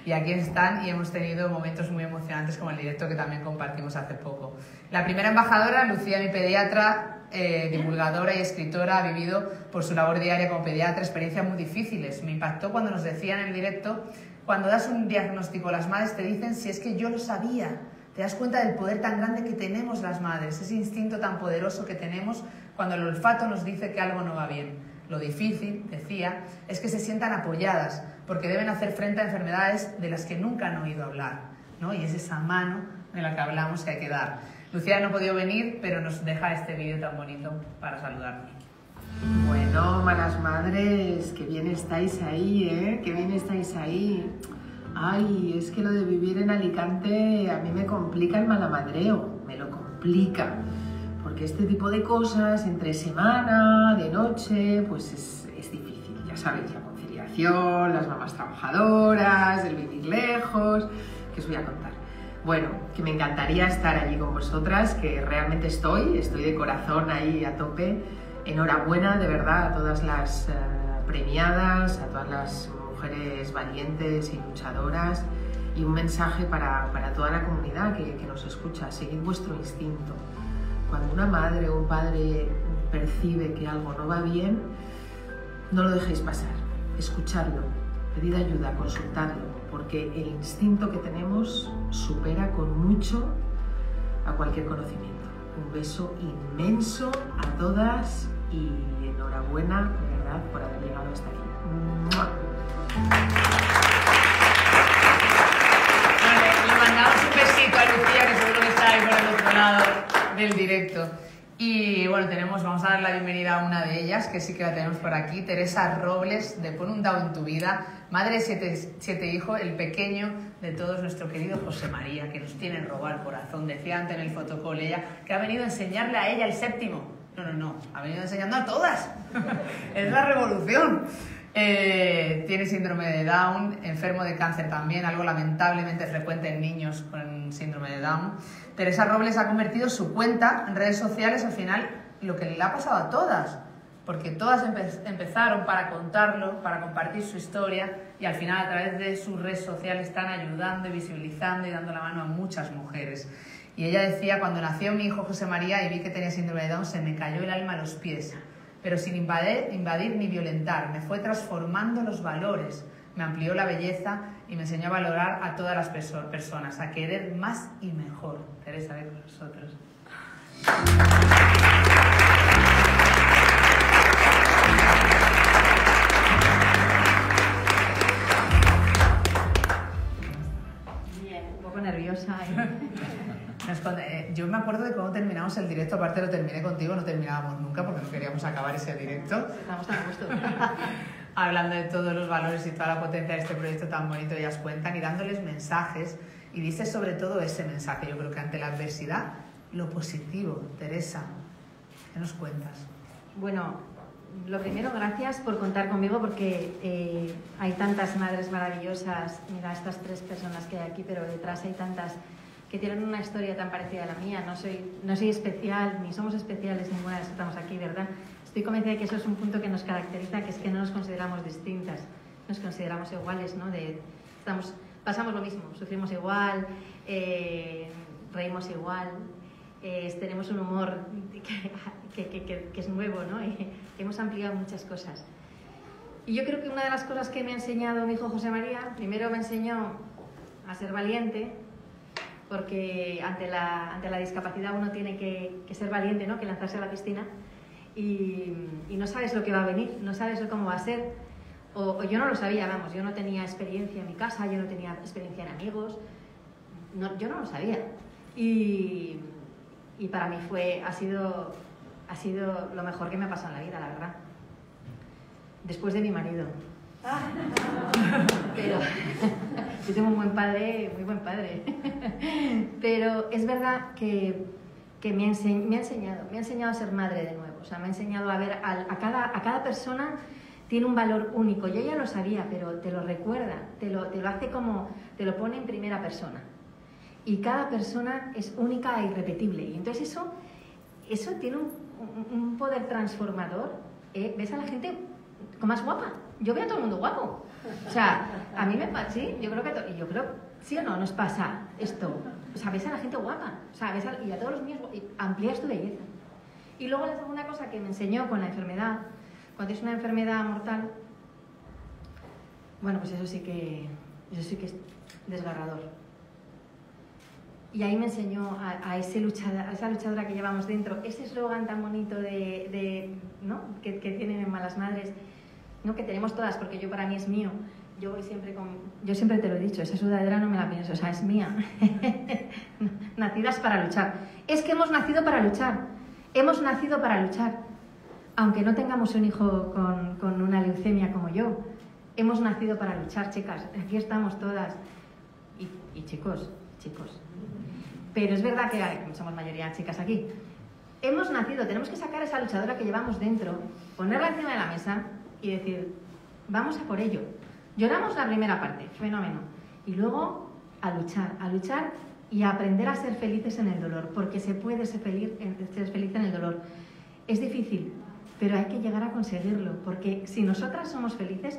Y aquí están y hemos tenido momentos muy emocionantes como el directo que también compartimos hace poco. La primera embajadora, Lucía, mi pediatra, eh, divulgadora y escritora, ha vivido por su labor diaria como pediatra experiencias muy difíciles. Me impactó cuando nos decían en el directo, cuando das un diagnóstico, las madres te dicen, si es que yo lo sabía. Te das cuenta del poder tan grande que tenemos las madres, ese instinto tan poderoso que tenemos cuando el olfato nos dice que algo no va bien. Lo difícil, decía, es que se sientan apoyadas, porque deben hacer frente a enfermedades de las que nunca han oído hablar, ¿no? Y es esa mano de la que hablamos que hay que dar. Lucía no ha podido venir, pero nos deja este vídeo tan bonito para saludarnos. Bueno, malas madres, qué bien estáis ahí, ¿eh? Qué bien estáis ahí. Ay, es que lo de vivir en Alicante a mí me complica el malamadreo, me lo complica. Porque este tipo de cosas, entre semana, de noche, pues es, es difícil, ya sabéis, la conciliación, las mamás trabajadoras, el vivir lejos, que os voy a contar. Bueno, que me encantaría estar allí con vosotras, que realmente estoy, estoy de corazón ahí a tope. Enhorabuena, de verdad, a todas las eh, premiadas, a todas las mujeres valientes y luchadoras. Y un mensaje para, para toda la comunidad que, que nos escucha, seguid vuestro instinto. Cuando una madre o un padre percibe que algo no va bien, no lo dejéis pasar, escuchadlo, pedid ayuda, consultadlo, porque el instinto que tenemos supera con mucho a cualquier conocimiento. Un beso inmenso a todas y enhorabuena, de verdad, por haber llegado hasta aquí. ¡Mua! Vale, le mandamos un besito a Lucía, que seguro que está ahí por el otro lado del directo. Y bueno, tenemos, vamos a dar la bienvenida a una de ellas, que sí que la tenemos por aquí, Teresa Robles, de Pon un Down en tu Vida, madre de siete, siete hijos, el pequeño de todos, nuestro querido José María, que nos tiene robado el corazón, decía antes en el fotocall ella, que ha venido a enseñarle a ella el séptimo. No, no, no, ha venido enseñando a todas. Es la revolución. Eh, tiene síndrome de Down, enfermo de cáncer también, algo lamentablemente frecuente en niños con síndrome de Down. Teresa Robles ha convertido su cuenta en redes sociales, al final, lo que le ha pasado a todas, porque todas empe empezaron para contarlo, para compartir su historia, y al final a través de sus redes sociales están ayudando y visibilizando y dando la mano a muchas mujeres. Y ella decía, cuando nació mi hijo José María y vi que tenía síndrome de Down, se me cayó el alma a los pies, pero sin invadir, invadir ni violentar, me fue transformando los valores, me amplió la belleza y me enseñó a valorar a todas las perso personas, a querer más y mejor. Teresa, ven con nosotros. Bien, un poco nerviosa. Nos, eh, yo me acuerdo de cómo terminamos el directo, aparte lo terminé contigo, no terminábamos nunca porque no queríamos acabar ese directo. Estamos tan a gusto. Hablando de todos los valores y toda la potencia de este proyecto tan bonito, ellas cuentan, y dándoles mensajes, y dices sobre todo ese mensaje, yo creo que ante la adversidad, lo positivo. Teresa, ¿qué nos cuentas? Bueno, lo primero, gracias por contar conmigo porque eh, hay tantas madres maravillosas, mira estas tres personas que hay aquí, pero detrás hay tantas que tienen una historia tan parecida a la mía. No soy, no soy especial, ni somos especiales ninguna de las que estamos aquí, ¿verdad? Estoy convencida de que eso es un punto que nos caracteriza, que es que no nos consideramos distintas, nos consideramos iguales, ¿no? De, estamos, pasamos lo mismo, sufrimos igual, eh, reímos igual, eh, tenemos un humor que, que, que, que es nuevo, ¿no? Y hemos ampliado muchas cosas. Y yo creo que una de las cosas que me ha enseñado mi hijo José María, primero me enseñó a ser valiente, porque ante la, ante la discapacidad uno tiene que, que ser valiente, ¿no? Que lanzarse a la piscina y, y no sabes lo que va a venir, no sabes cómo va a ser. O, o yo no lo sabía, vamos, yo no tenía experiencia en mi casa, yo no tenía experiencia en amigos, no, yo no lo sabía. Y, y para mí fue, ha sido, ha sido lo mejor que me ha pasado en la vida, la verdad. Después de mi marido. Pero yo tengo un buen padre, muy buen padre. Pero es verdad que, que me, enseñ, me, ha enseñado, me ha enseñado a ser madre de nuevo. O sea, me ha enseñado a ver a, a, cada, a cada persona tiene un valor único. Yo ya lo sabía, pero te lo recuerda, te lo, te lo hace como, te lo pone en primera persona. Y cada persona es única e irrepetible. Y entonces eso, eso tiene un, un poder transformador. ¿Eh? Ves a la gente como más guapa. Yo veo a todo el mundo guapo. O sea, a mí me pasa, sí, yo creo que, yo creo, sí o no, nos pasa esto. O sea, ves a la gente guapa, o sea, ves a, y a todos los míos, amplías tu belleza. Y luego la segunda cosa que me enseñó con la enfermedad, cuando es una enfermedad mortal, bueno, pues eso sí que, eso sí que es desgarrador. Y ahí me enseñó a, a, ese luchador, a esa luchadora que llevamos dentro, ese eslogan tan bonito de, de, ¿no? que, que tienen en Malasmadres, ¿no? Que tenemos todas, porque yo para mí es mío. Yo voy siempre con... Yo siempre te lo he dicho, esa sudadera no me la pienso, o sea, es mía. Nacidas para luchar. Es que hemos nacido para luchar. Hemos nacido para luchar. Aunque no tengamos un hijo con, con una leucemia como yo, hemos nacido para luchar, chicas. Aquí estamos todas. Y, y chicos, chicos. Pero es verdad que ay, somos mayoría chicas aquí. Hemos nacido, tenemos que sacar a esa luchadora que llevamos dentro, ponerla encima de la mesa y decir, vamos a por ello. Lloramos la primera parte, fenómeno. Y luego a luchar, a luchar y a aprender a ser felices en el dolor, porque se puede ser feliz, ser feliz en el dolor. Es difícil, pero hay que llegar a conseguirlo, porque si nosotras somos felices,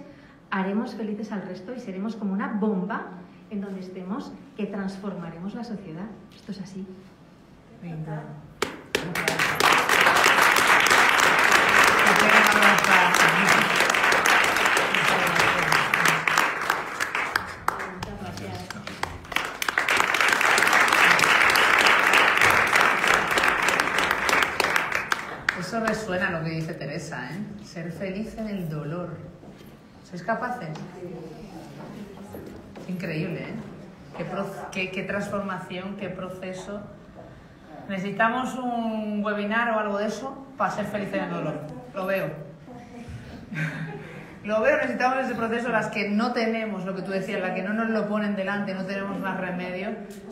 haremos felices al resto y seremos como una bomba en donde estemos, que transformaremos la sociedad. Esto es así. Venga. Eso resuena lo que dice Teresa, ¿eh? Ser feliz en el dolor. ¿Sois capaces? Increíble, ¿eh? Qué, qué, qué transformación, qué proceso. Necesitamos un webinar o algo de eso para ser felices en el dolor. Lo veo. Lo veo, necesitamos ese proceso, las que no tenemos, lo que tú decías, las que no nos lo ponen delante, no tenemos más remedio.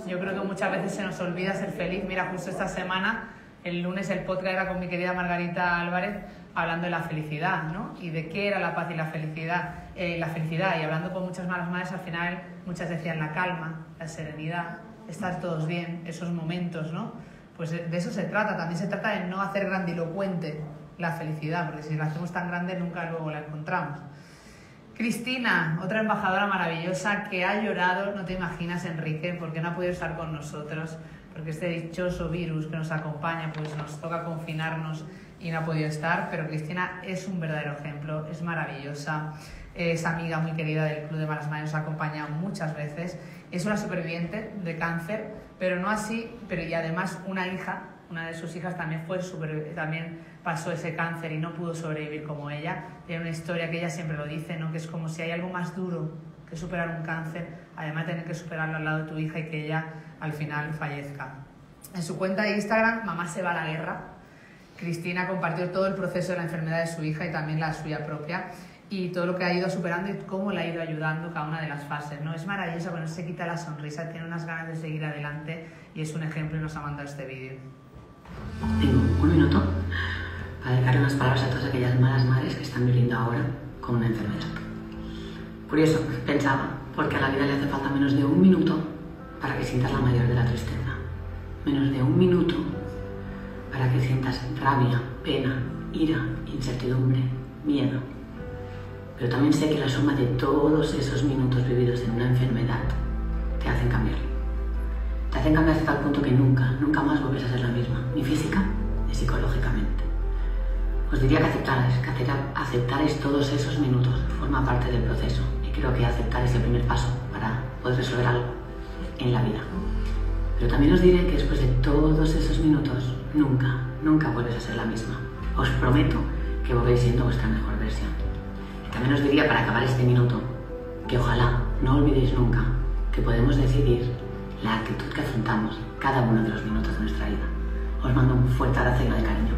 Yo creo que muchas veces se nos olvida ser feliz. Mira, justo esta semana, el lunes, el podcast era con mi querida Margarita Álvarez, hablando de la felicidad, ¿no? Y de qué era la paz y la felicidad. Eh, la felicidad, y hablando con muchas malas madres, al final muchas decían la calma, la serenidad, estar todos bien, esos momentos, ¿no? Pues de, de eso se trata. También se trata de no hacer grandilocuente la felicidad, porque si la hacemos tan grande nunca luego la encontramos. Cristina, otra embajadora maravillosa que ha llorado, no te imaginas, Enrique, porque no ha podido estar con nosotros, porque este dichoso virus que nos acompaña, pues nos toca confinarnos y no ha podido estar, pero Cristina es un verdadero ejemplo, es maravillosa, es amiga muy querida del Club de Malasmadres, nos ha acompañado muchas veces, es una superviviente de cáncer, pero no así, pero y además una hija, una de sus hijas también fue super, también pasó ese cáncer y no pudo sobrevivir como ella. Tiene una historia que ella siempre lo dice, ¿no? Que es como si hay algo más duro que superar un cáncer, además de tener que superarlo al lado de tu hija y que ella al final fallezca. En su cuenta de Instagram, Mamá se va a la guerra, Cristina compartió todo el proceso de la enfermedad de su hija y también la suya propia, y todo lo que ha ido superando y cómo la ha ido ayudando cada una de las fases, ¿no? Es maravillosa, cuando se quita la sonrisa, tiene unas ganas de seguir adelante y es un ejemplo y nos ha mandado este vídeo. Tengo un minuto para dedicar unas palabras a todas aquellas malas madres que están viviendo ahora con una enfermedad. Curioso, pensaba, porque a la vida le hace falta menos de un minuto para que sientas la mayor de la tristeza. Menos de un minuto para que sientas rabia, pena, ira, incertidumbre, miedo. Pero también sé que la suma de todos esos minutos vividos en una enfermedad te hacen cambiar. Te hacen cambiar hasta tal punto que nunca, nunca más vuelves a ser la misma, ni física ni psicológicamente. Os diría que aceptarais, que aceptarais todos esos minutos, forma parte del proceso. Y creo que aceptar es el primer paso para poder resolver algo en la vida. Pero también os diré que después de todos esos minutos, nunca, nunca vuelves a ser la misma. Os prometo que volvéis siendo vuestra mejor versión. Y también os diría, para acabar este minuto, que ojalá no olvidéis nunca que podemos decidir la actitud que afrontamos cada uno de los minutos de nuestra vida. Os mando un fuerte abrazo y de cariño.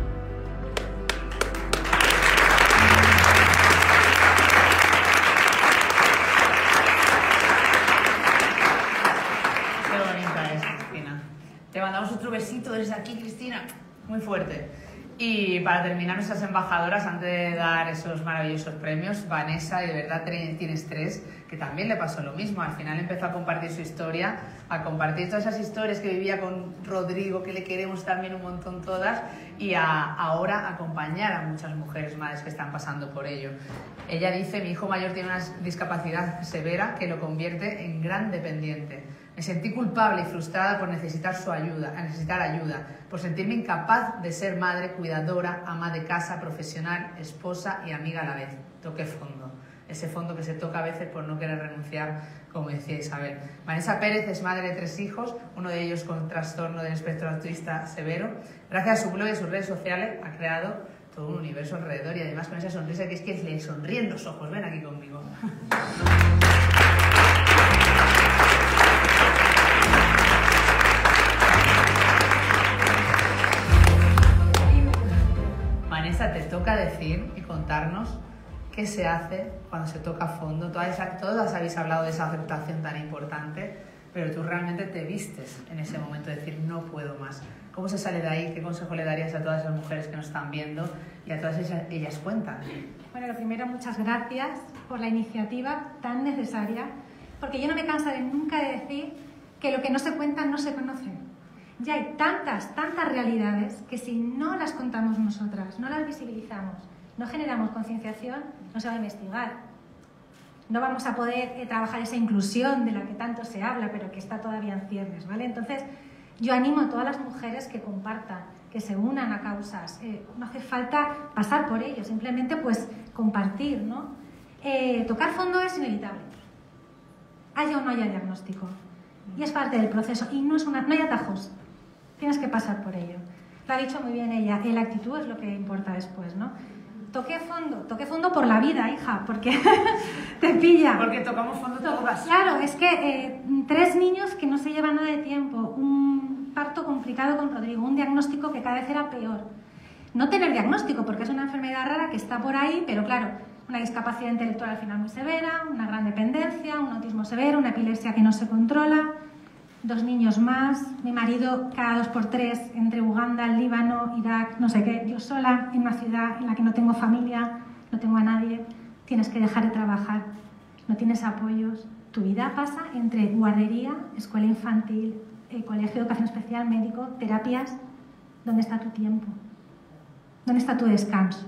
Qué bonita es, Cristina. Te mandamos otro besito desde aquí, Cristina, muy fuerte. Y para terminar, nuestras embajadoras, antes de dar esos maravillosos premios, Vanessa, de verdad tienes tres, que también le pasó lo mismo. Al final empezó a compartir su historia, a compartir todas esas historias que vivía con Rodrigo, que le queremos también un montón todas, y a, ahora acompañar a muchas mujeres madres que están pasando por ello. Ella dice, mi hijo mayor tiene una discapacidad severa que lo convierte en gran dependiente. Me sentí culpable y frustrada por necesitar su ayuda, necesitar ayuda, por sentirme incapaz de ser madre, cuidadora, ama de casa, profesional, esposa y amiga a la vez. Toqué fondo, ese fondo que se toca a veces por no querer renunciar, como decía Isabel. Vanessa Pérez es madre de tres hijos, uno de ellos con trastorno del espectro autista severo. Gracias a su blog y sus redes sociales ha creado todo un universo alrededor y además con esa sonrisa que es que le sonríen los ojos. Ven aquí conmigo. Te toca decir y contarnos qué se hace cuando se toca fondo. Todas, todas habéis hablado de esa aceptación tan importante, pero tú realmente te vistes en ese momento de decir no puedo más. ¿Cómo se sale de ahí? ¿Qué consejo le darías a todas las mujeres que nos están viendo y a todas ellas, ellas cuentan? Bueno, lo primero, muchas gracias por la iniciativa tan necesaria, porque yo no me cansaré nunca de decir que lo que no se cuenta no se conoce. Ya hay tantas, tantas realidades que si no las contamos nosotras, no las visibilizamos, no generamos concienciación, no se va a investigar. No vamos a poder eh, trabajar esa inclusión de la que tanto se habla, pero que está todavía en ciernes, ¿vale? Entonces, yo animo a todas las mujeres que compartan, que se unan a causas. Eh, no hace falta pasar por ello, simplemente pues compartir, ¿no? Eh, tocar fondo es inevitable, haya o no haya diagnóstico. Y es parte del proceso y no, es una, no hay atajos. Tienes que pasar por ello. Lo ha dicho muy bien ella, la actitud es lo que importa después, ¿no? Toqué fondo, toqué fondo por la vida, hija, porque te pilla. Porque tocamos fondo todas. Claro, es que eh, tres niños que no se llevan nada de tiempo, un parto complicado con Rodrigo, un diagnóstico que cada vez era peor. No tener diagnóstico, porque es una enfermedad rara que está por ahí, pero claro, una discapacidad intelectual al final muy severa, una gran dependencia, un autismo severo, una epilepsia que no se controla. dos niños más, mi marido cada dos por tres entre Uganda, Líbano, Irak, no sé qué, yo sola en una ciudad en la que no tengo familia, no tengo a nadie, tienes que dejar de trabajar, no tienes apoyos, tu vida pasa entre guardería, escuela infantil, eh, colegio, educación especial, médico, terapias. ¿Dónde está tu tiempo? ¿Dónde está tu descanso?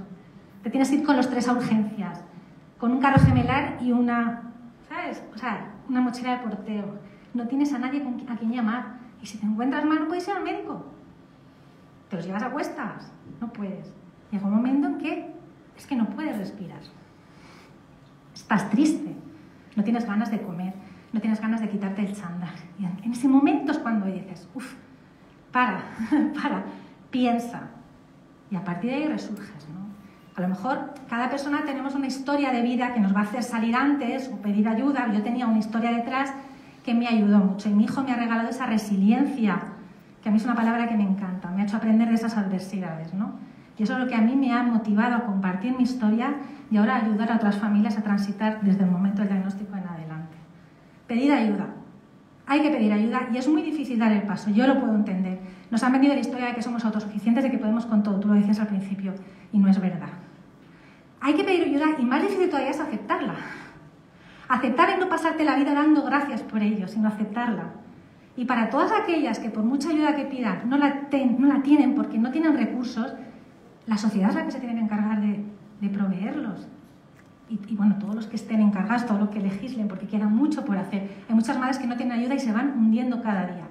Te tienes que ir con los tres a urgencias, con un carro gemelar y una, ¿sabes? O sea, una mochila de porteo. No tienes a nadie a quien llamar. Y si te encuentras mal, no puedes ir al médico. Te los llevas a cuestas. No puedes. Llega un momento en que es que no puedes respirar. Estás triste. No tienes ganas de comer. No tienes ganas de quitarte el chándal. Y en ese momento es cuando dices, uff, para, para, piensa. Y a partir de ahí resurges, ¿no? A lo mejor cada persona tenemos una historia de vida que nos va a hacer salir antes o pedir ayuda. Yo tenía una historia detrás que me ayudó mucho y mi hijo me ha regalado esa resiliencia, que a mí es una palabra que me encanta, me ha hecho aprender de esas adversidades, ¿no? Y eso es lo que a mí me ha motivado a compartir mi historia y ahora ayudar a otras familias a transitar desde el momento del diagnóstico en adelante. Pedir ayuda. Hay que pedir ayuda y es muy difícil dar el paso, yo lo puedo entender. Nos han vendido la historia de que somos autosuficientes, de que podemos con todo, tú lo decías al principio, y no es verdad. Hay que pedir ayuda y más difícil todavía es aceptarla. Aceptar y no pasarte la vida dando gracias por ello, sino aceptarla. Y para todas aquellas que por mucha ayuda que pidan no la, ten, no la tienen porque no tienen recursos, la sociedad es la que se tiene que encargar de, de proveerlos. Y, y bueno, todos los que estén encargados, todos los que legislen, porque queda mucho por hacer. Hay muchas madres que no tienen ayuda y se van hundiendo cada día.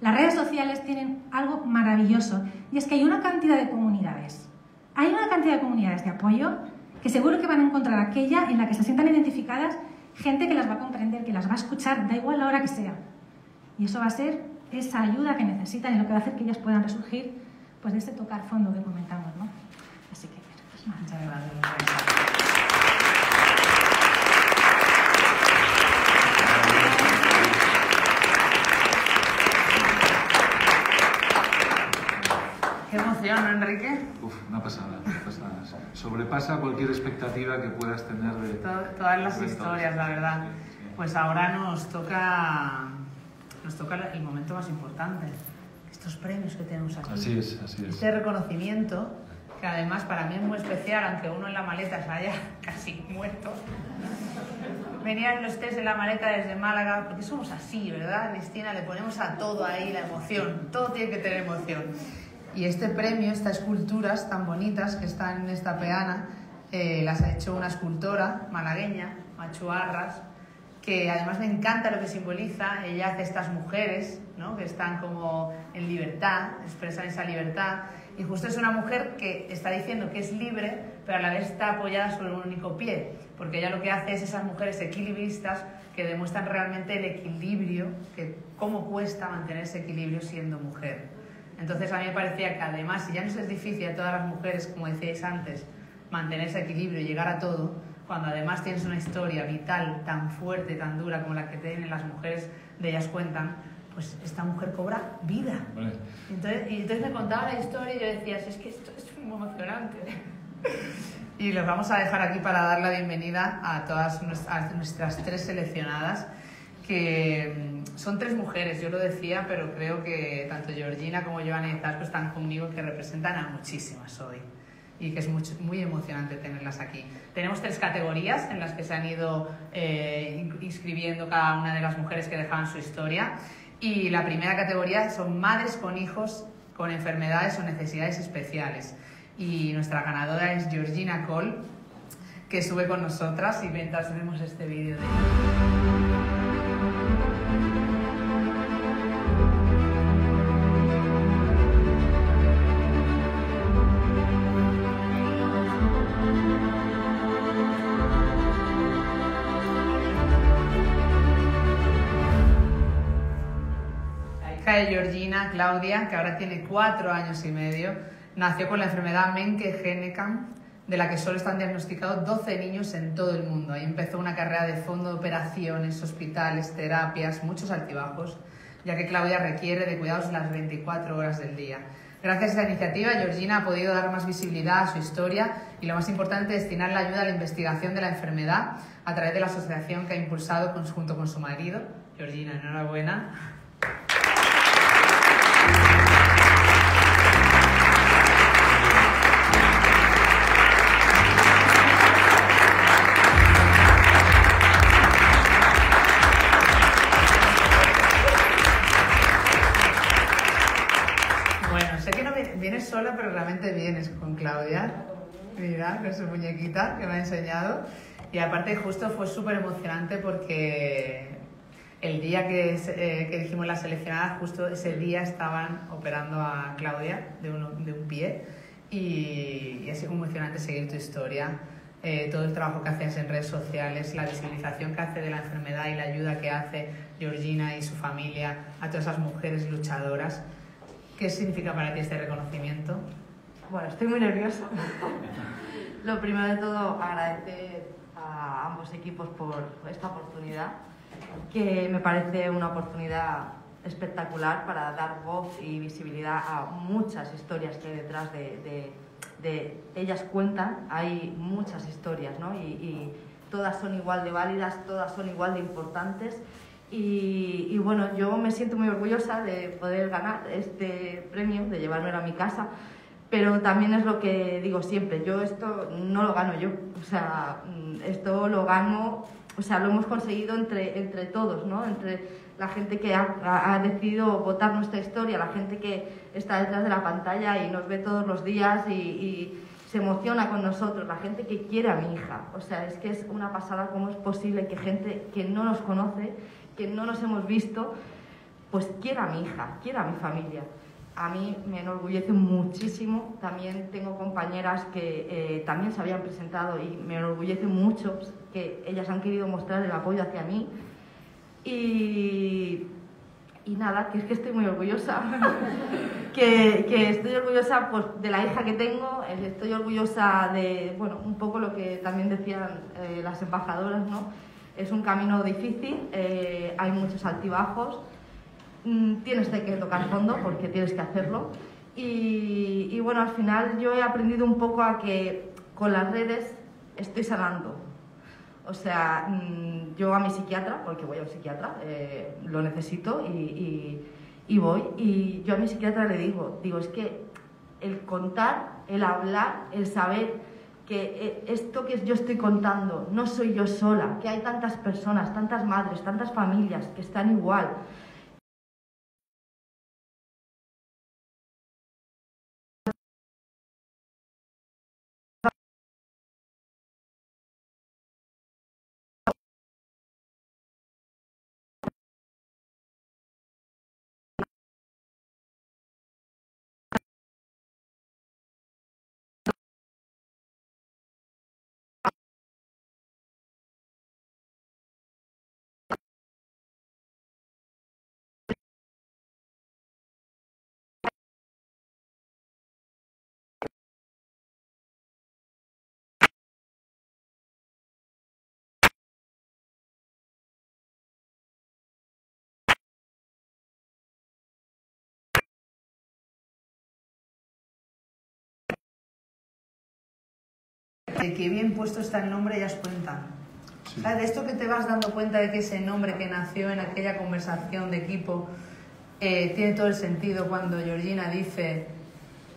Las redes sociales tienen algo maravilloso y es que hay una cantidad de comunidades. Hay una cantidad de comunidades de apoyo que seguro que van a encontrar aquella en la que se sientan identificadas, gente que las va a comprender, que las va a escuchar, da igual la hora que sea. Y eso va a ser esa ayuda que necesitan y lo que va a hacer que ellas puedan resurgir, pues de ese tocar fondo que comentamos, ¿no? Así que, pues nada. Muchas gracias. Qué emoción, ¿no, Enrique? Uf, una pasada. Sobrepasa cualquier expectativa que puedas tener de... Tod todas las historias, la verdad. Sí, sí. Pues ahora nos toca, nos toca el momento más importante. Estos premios que tenemos aquí. Así es, así es. Este reconocimiento, que además para mí es muy especial, aunque uno en la maleta se haya casi muerto. Venían los tres en la maleta desde Málaga, porque somos así, ¿verdad, Cristina? Le ponemos a todo ahí la emoción. Todo tiene que tener emoción. Y este premio, estas esculturas tan bonitas que están en esta peana, eh, las ha hecho una escultora malagueña, Machuarras, que además me encanta lo que simboliza. Ella hace estas mujeres, ¿no?, que están como en libertad, expresan esa libertad. Y justo es una mujer que está diciendo que es libre, pero a la vez está apoyada sobre un único pie. Porque ella lo que hace es esas mujeres equilibristas que demuestran realmente el equilibrio, que cómo cuesta mantener ese equilibrio siendo mujer. Entonces a mí me parecía que además, si ya nos es difícil a todas las mujeres, como decíais antes, mantener ese equilibrio y llegar a todo, cuando además tienes una historia vital tan fuerte, tan dura como la que tienen las mujeres de Ellas Cuentan, pues esta mujer cobra vida. Vale. Entonces, y entonces me contaba la historia y yo decía, es que esto es muy emocionante. Y los vamos a dejar aquí para dar la bienvenida a todas nuestras, a nuestras tres seleccionadas, que son tres mujeres, yo lo decía, pero creo que tanto Georgina como Joana y Izaskun están conmigo, que representan a muchísimas hoy y que es muy, muy emocionante tenerlas aquí. Tenemos tres categorías en las que se han ido eh, inscribiendo cada una de las mujeres que dejaban su historia, y la primera categoría son madres con hijos con enfermedades o necesidades especiales, y nuestra ganadora es Georgina Cole, que sube con nosotras y mientras vemos este vídeo de ella. De Georgina, Claudia, que ahora tiene cuatro años y medio, nació con la enfermedad Menkes, de la que solo están diagnosticados doce niños en todo el mundo. Ahí empezó una carrera de fondo de operaciones, hospitales, terapias, muchos altibajos, ya que Claudia requiere de cuidados las veinticuatro horas del día. Gracias a esta iniciativa, Georgina ha podido dar más visibilidad a su historia y, lo más importante, destinar la ayuda a la investigación de la enfermedad a través de la asociación que ha impulsado junto con su marido. Georgina, enhorabuena. Sola, pero realmente vienes con Claudia, mira, con su muñequita que me ha enseñado. Y aparte justo fue súper emocionante porque el día que, eh, que dijimos las seleccionadas, justo ese día estaban operando a Claudia de un, de un pie y, y ha sido emocionante seguir tu historia, eh, todo el trabajo que haces en redes sociales, la visibilización que hace de la enfermedad y la ayuda que hace Georgina y su familia a todas esas mujeres luchadoras. ¿Qué significa para ti este reconocimiento? Bueno, estoy muy nerviosa. Lo primero de todo, agradecer a ambos equipos por esta oportunidad, que me parece una oportunidad espectacular para dar voz y visibilidad a muchas historias que hay detrás de, de, de Ellas Cuentan. Hay muchas historias, ¿no? Y, y todas son igual de válidas, todas son igual de importantes. Y, y bueno, yo me siento muy orgullosa de poder ganar este premio, de llevármelo a mi casa, pero también es lo que digo siempre, yo esto no lo gano yo, o sea, esto lo gano, o sea, lo hemos conseguido entre, entre todos, ¿no? Entre la gente que ha, ha decidido votar nuestra historia, la gente que está detrás de la pantalla y nos ve todos los días y, y se emociona con nosotros, la gente que quiere a mi hija, o sea, es que es una pasada cómo es posible que gente que no nos conoce, que no nos hemos visto, pues quiero a mi hija, quiero a mi familia. A mí me enorgullece muchísimo, también tengo compañeras que eh, también se habían presentado y me enorgullece mucho que ellas han querido mostrar el apoyo hacia mí y, y nada, que es que estoy muy orgullosa, que, que estoy orgullosa pues, de la hija que tengo, estoy orgullosa de, bueno, un poco lo que también decían eh, las embajadoras, ¿no? Es un camino difícil, eh, hay muchos altibajos, mm, tienes que tocar fondo porque tienes que hacerlo y, y bueno, al final yo he aprendido un poco a que con las redes estoy sanando. O sea, mm, yo a mi psiquiatra, porque voy a un psiquiatra, eh, lo necesito y, y, y voy, y yo a mi psiquiatra le digo, digo, es que el contar, el hablar, el saber que esto que yo estoy contando no soy yo sola, que hay tantas personas, tantas madres, tantas familias que están igual. De qué bien puesto está el nombre Ellas Cuentan. Sí. O sea, de esto que te vas dando cuenta de que ese nombre que nació en aquella conversación de equipo eh, tiene todo el sentido cuando Georgina dice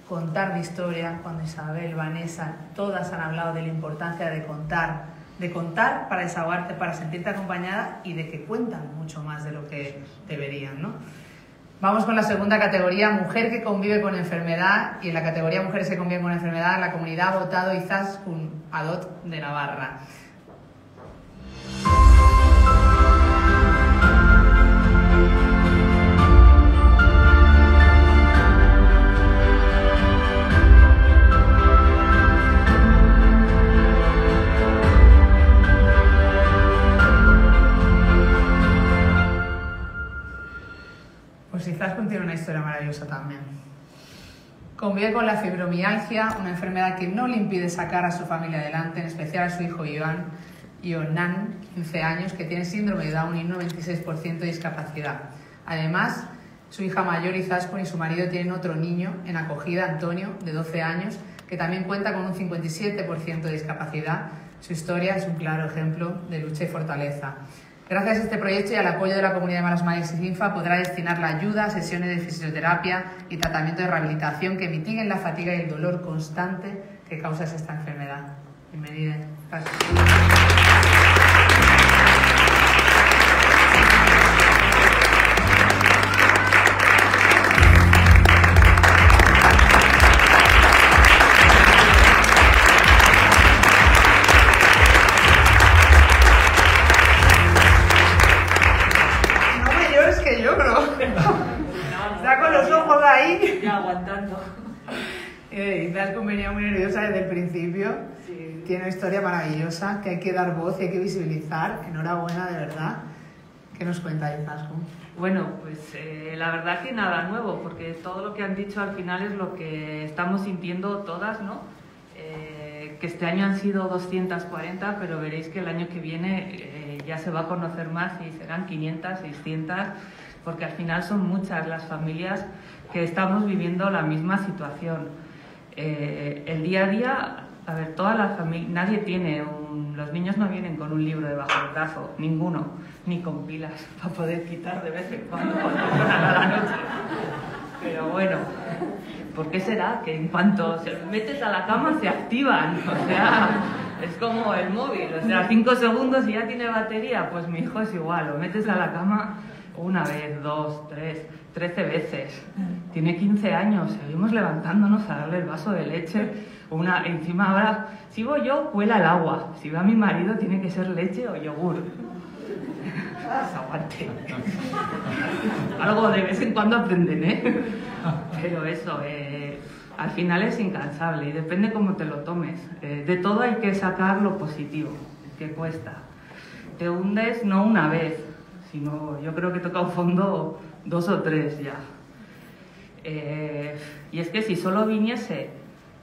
contar mi historia, cuando Isabel, Vanessa, todas han hablado de la importancia de contar, de contar para desahogarte, para sentirte acompañada y de que cuentan mucho más de lo que deberían, ¿no? Vamos con la segunda categoría, mujer que convive con enfermedad, y en la categoría mujeres que conviven con enfermedad la comunidad ha votado Izaskun, Adot de Navarra. Izaskun tiene una historia maravillosa también. Convive con la fibromialgia, una enfermedad que no le impide sacar a su familia adelante, en especial a su hijo Joan, Jonan, quince años, que tiene síndrome de Down y un noventa y seis por ciento de discapacidad. Además, su hija mayor Izaskun y su marido tienen otro niño en acogida, Antonio, de doce años, que también cuenta con un cincuenta y siete por ciento de discapacidad. Su historia es un claro ejemplo de lucha y fortaleza. Gracias a este proyecto y al apoyo de la comunidad de Malasmadres y Cinfa podrá destinar la ayuda a sesiones de fisioterapia y tratamiento de rehabilitación que mitiguen la fatiga y el dolor constante que causa esta enfermedad. Bienvenida. Gracias. Izaskun venía muy nerviosa desde el principio, sí. Tiene una historia maravillosa que hay que dar voz y hay que visibilizar. Enhorabuena, de verdad. ¿Qué nos cuenta Izaskun? Bueno, pues eh, la verdad que nada nuevo, porque todo lo que han dicho al final es lo que estamos sintiendo todas, ¿no? Eh, que este año han sido doscientas cuarenta, pero veréis que el año que viene eh, ya se va a conocer más y serán quinientas, seiscientas, porque al final son muchas las familias que estamos viviendo la misma situación. Eh, el día a día, a ver, toda la familia, nadie tiene un, los niños no vienen con un libro debajo del brazo, ninguno, ni con pilas para poder quitar de vez en cuando a la noche. Pero bueno, ¿por qué será que en cuanto se los metes a la cama se activan? O sea, es como el móvil, o sea, cinco segundos y ya tiene batería. Pues mi hijo es igual, lo metes a la cama una vez, dos, tres, trece veces. Tiene quince años, seguimos levantándonos a darle el vaso de leche. Una, encima ahora, si voy yo, cuela el agua. Si va mi marido, tiene que ser leche o yogur. Aguante. Algo de vez en cuando aprenden, ¿eh? Pero eso, eh, al final es incansable y depende cómo te lo tomes. Eh, de todo hay que sacar lo positivo, que cuesta. Te hundes no una vez, sino yo creo que toca un fondo dos o tres ya. Eh, y es que si solo viniese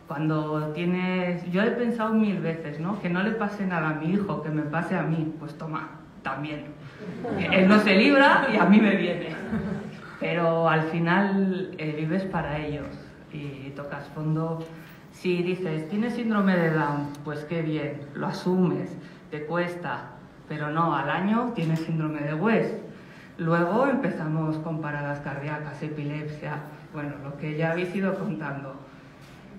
cuando tienes... Yo he pensado mil veces, ¿no? Que no le pase nada a mi hijo, que me pase a mí. Pues toma, también. Él no se libra y a mí me viene. Pero al final eh, vives para ellos y tocas fondo. Si dices, tienes síndrome de Down, pues qué bien, lo asumes, te cuesta... Pero no, al año tiene síndrome de West. Luego empezamos con paradas cardíacas, epilepsia, bueno, lo que ya habéis ido contando.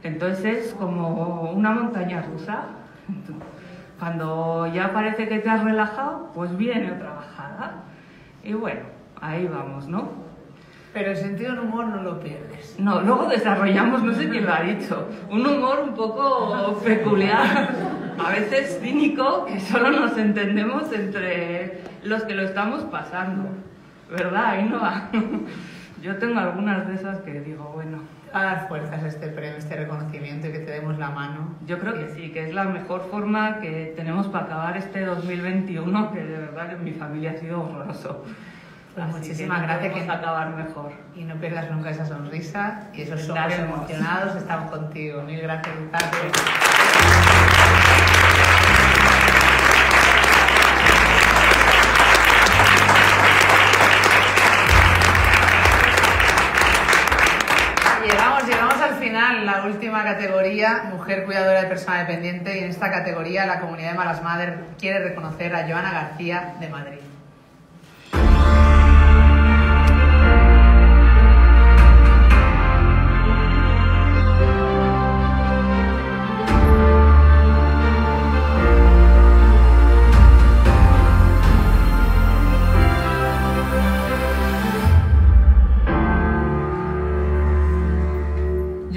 Entonces, como una montaña rusa, cuando ya parece que te has relajado, pues viene otra bajada. Y bueno, ahí vamos, ¿no? Pero el sentido del humor no lo pierdes. No, luego desarrollamos, no sé quién lo ha dicho, un humor un poco peculiar, a veces cínico, que solo nos entendemos entre los que lo estamos pasando. ¿Verdad, Ainhoa? Yo tengo algunas de esas que digo, bueno... A dar fuerzas a este premio, este reconocimiento y que te demos la mano. Yo creo que sí, que es la mejor forma que tenemos para acabar este dos mil veintiuno, que de verdad en mi familia ha sido horroroso. Pues muchísimas gracias, que nos acabar mejor. Y no pierdas nunca esa sonrisa y esos ojos emocionados. Estamos contigo. Mil gracias. Llegamos, llegamos al final, la última categoría, mujer cuidadora de persona dependiente. Y en esta categoría la comunidad de Malasmadres quiere reconocer a Joana García de Madrid.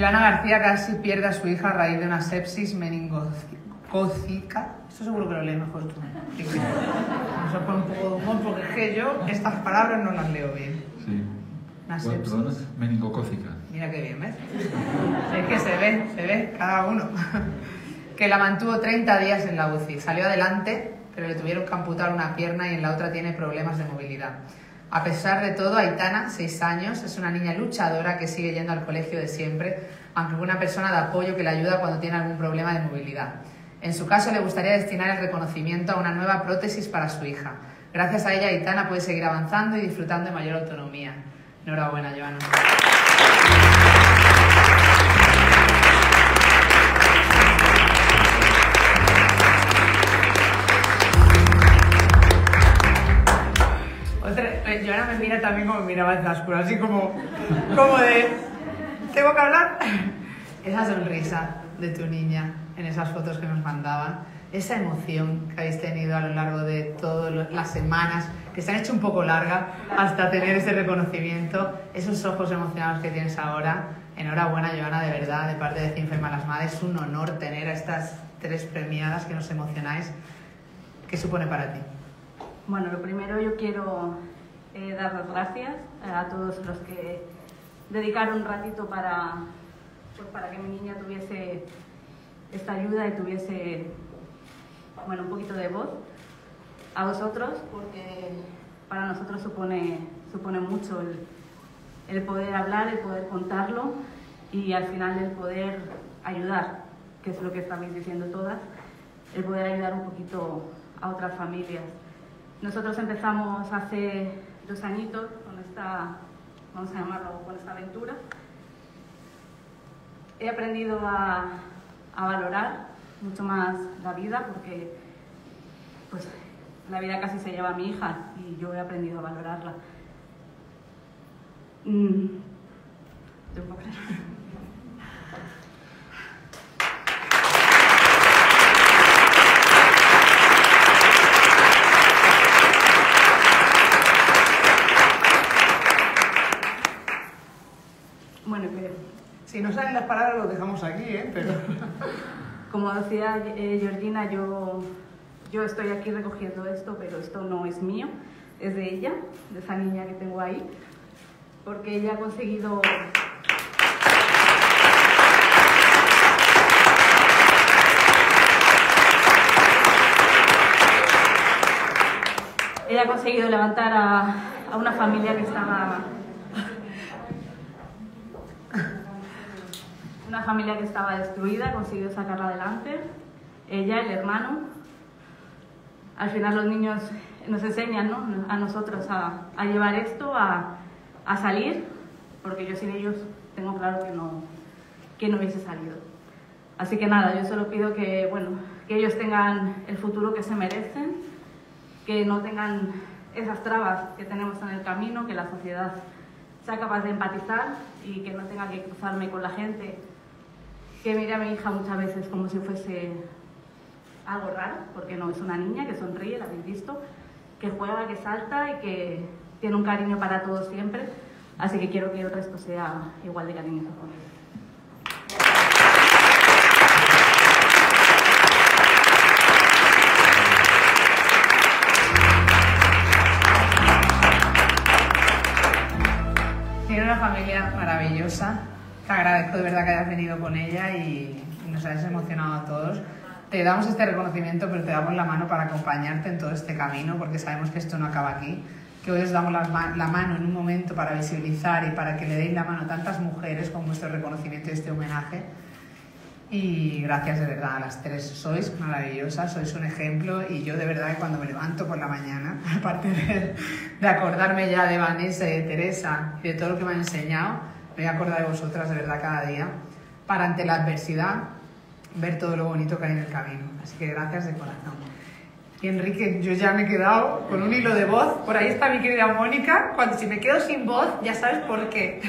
Joana García casi pierde a su hija a raíz de una sepsis meningocócica. Esto seguro que lo lees mejor tú. Vamos a poner un poco de humor porque es que yo estas palabras no las leo bien. Sí. Una pues, sepsis. Perdón, es meningocócica. Mira qué bien, ¿ves? Es que se ve, se ve cada uno. Que la mantuvo treinta días en la U C I. Salió adelante, pero le tuvieron que amputar una pierna y en la otra tiene problemas de movilidad. A pesar de todo, Aitana, seis años, es una niña luchadora que sigue yendo al colegio de siempre, aunque una persona de apoyo que le ayuda cuando tiene algún problema de movilidad. En su caso, le gustaría destinar el reconocimiento a una nueva prótesis para su hija. Gracias a ella, Aitana puede seguir avanzando y disfrutando de mayor autonomía. Enhorabuena, Joana. Joana me mira también como me miraba Izaskun, así como, como de, ¿tengo que hablar? Esa sonrisa de tu niña en esas fotos que nos mandaban, esa emoción que habéis tenido a lo largo de todas las semanas, que se han hecho un poco larga hasta tener ese reconocimiento, esos ojos emocionados que tienes ahora. Enhorabuena, Joana, de verdad, de parte de Cinfa y Malasmadres. Es un honor tener a estas tres premiadas que nos emocionáis. ¿Qué supone para ti? Bueno, lo primero yo quiero eh, dar las gracias a todos los que dedicaron un ratito para, pues, para que mi niña tuviese esta ayuda y tuviese, bueno, un poquito de voz. A vosotros, porque para nosotros supone, supone mucho el, el poder hablar, el poder contarlo y al final el poder ayudar, que es lo que estáis diciendo todas, el poder ayudar un poquito a otras familias. Nosotros empezamos hace dos añitos con esta, vamos a llamarlo, con esta aventura. He aprendido a, a valorar mucho más la vida porque, pues, la vida casi se lleva a mi hija y yo he aprendido a valorarla. Mm. Bueno, pero... si no salen las palabras lo dejamos aquí, ¿eh? Pero... como decía eh, Georgina, yo... Yo estoy aquí recogiendo esto, pero esto no es mío, es de ella, de esa niña que tengo ahí, porque ella ha conseguido... ella ha conseguido levantar a, a una familia que estaba... una familia que estaba destruida, ha conseguido sacarla adelante, ella, el hermano. Al final los niños nos enseñan, ¿no?, a nosotros a, a llevar esto, a, a salir, porque yo sin ellos tengo claro que no, que no hubiese salido. Así que nada, yo solo pido que, bueno, que ellos tengan el futuro que se merecen, que no tengan esas trabas que tenemos en el camino, que la sociedad sea capaz de empatizar y que no tenga que cruzarme con la gente, que mire a mi hija muchas veces como si fuese... algo raro, porque no, es una niña que sonríe, la habéis visto, que juega, que salta y que tiene un cariño para todos siempre, así que quiero que el resto sea igual de cariñoso con ella. Tiene una familia maravillosa, te agradezco de verdad que hayas venido con ella y nos hayas emocionado a todos. Te damos este reconocimiento, pero te damos la mano para acompañarte en todo este camino, porque sabemos que esto no acaba aquí, que hoy os damos la, ma la mano en un momento para visibilizar y para que le deis la mano a tantas mujeres con vuestro reconocimiento y este homenaje. Y gracias de verdad a las tres, sois maravillosas, sois un ejemplo y yo de verdad cuando me levanto por la mañana, aparte de, de acordarme ya de Vanessa y de Teresa y de todo lo que me han enseñado, me voy a acordar de vosotras de verdad cada día, para ante la adversidad, ver todo lo bonito que hay en el camino. Así que gracias de corazón. Y Enrique, yo ya me he quedado con un hilo de voz. Por ahí está mi querida Mónica. Cuando, si me quedo sin voz, ya sabes por qué.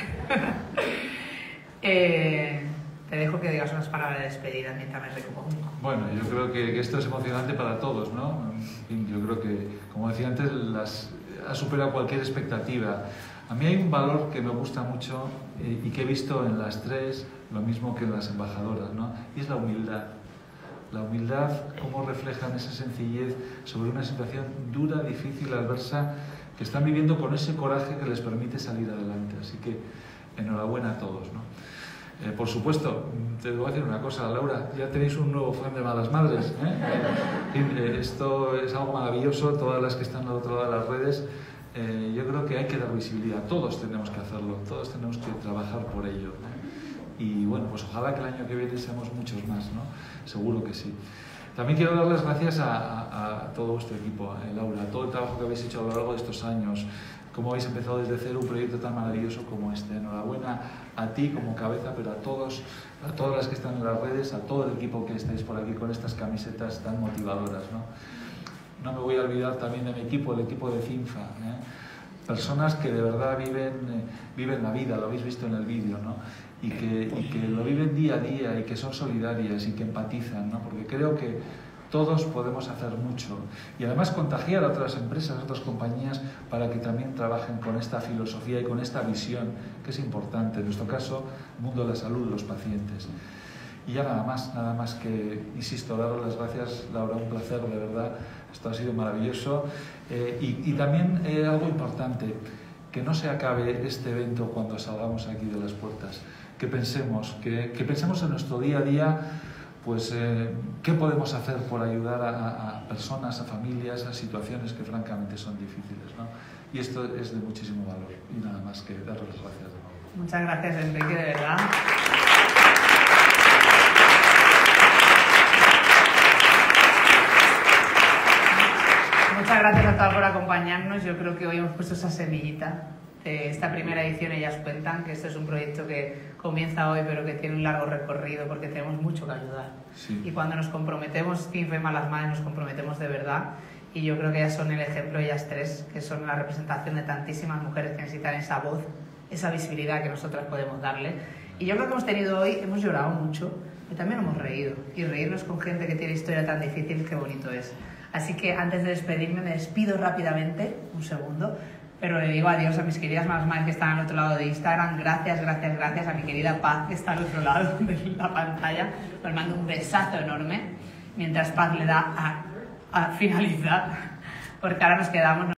eh, te dejo que digas unas palabras de despedida mientras me recupo. Bueno, yo creo que esto es emocionante para todos, ¿no? Yo creo que, como decía antes, las, ha superado cualquier expectativa. A mí hay un valor que me gusta mucho eh, y que he visto en las tres, lo mismo que en las embajadoras, ¿no? Y es la humildad. La humildad, cómo reflejan esa sencillez sobre una situación dura, difícil, adversa, que están viviendo con ese coraje que les permite salir adelante. Así que enhorabuena a todos, ¿no? Eh, por supuesto, te voy a decir una cosa, Laura, ya tenéis un nuevo fan de Malasmadres, ¿eh? Esto es algo maravilloso, todas las que están al otro lado de las redes. Eh, yo creo que hay que dar visibilidad, todos tenemos que hacerlo, todos tenemos que trabajar por ello, ¿no? Y bueno, pues ojalá que el año que viene seamos muchos más, ¿no? Seguro que sí. También quiero dar las gracias a, a, a todo vuestro equipo, eh, Laura, todo el trabajo que habéis hecho a lo largo de estos años, cómo habéis empezado desde cero un proyecto tan maravilloso como este. Enhorabuena a ti como cabeza, pero a todos, a todas las que están en las redes, a todo el equipo que estáis por aquí con estas camisetas tan motivadoras, ¿no? No me voy a olvidar también de mi equipo, el equipo de Cinfa, ¿eh? Personas que de verdad viven, eh, viven la vida, lo habéis visto en el vídeo, ¿no? Y que, y que lo viven día a día y que son solidarias y que empatizan, ¿no? Porque creo que todos podemos hacer mucho y además contagiar a otras empresas, a otras compañías para que también trabajen con esta filosofía y con esta visión que es importante, en nuestro caso, mundo de la salud, los pacientes. Y ya nada más, nada más que, insisto, daros las gracias, Laura, un placer, de verdad, esto ha sido maravilloso. Eh, y, y también eh, algo importante, que no se acabe este evento cuando salgamos aquí de las puertas, que pensemos, que, que pensemos en nuestro día a día, pues eh, qué podemos hacer por ayudar a, a personas, a familias, a situaciones que francamente son difíciles, ¿no? Y esto es de muchísimo valor y nada más que daros las gracias de nuevo. Muchas gracias, Enrique, de verdad. Muchas gracias a todos por acompañarnos. Yo creo que hoy hemos puesto esa semillita de esta primera edición Ellas Cuentan, que esto es un proyecto que comienza hoy pero que tiene un largo recorrido porque tenemos mucho que ayudar. Sí. Y cuando nos comprometemos, Cinfa y Malasmadres, nos comprometemos de verdad y yo creo que ellas son el ejemplo, ellas tres, que son la representación de tantísimas mujeres que necesitan esa voz, esa visibilidad que nosotras podemos darle. Y yo creo que hemos tenido hoy, hemos llorado mucho, pero también hemos reído. Y reírnos con gente que tiene historia tan difícil, qué bonito es. Así que antes de despedirme, me despido rápidamente, un segundo, pero le digo adiós a mis queridas malasmadres que están al otro lado de Instagram. Gracias, gracias, gracias a mi querida Paz, que está al otro lado de la pantalla. Os mando un besazo enorme, mientras Paz le da a, a finalizar, porque ahora nos quedamos...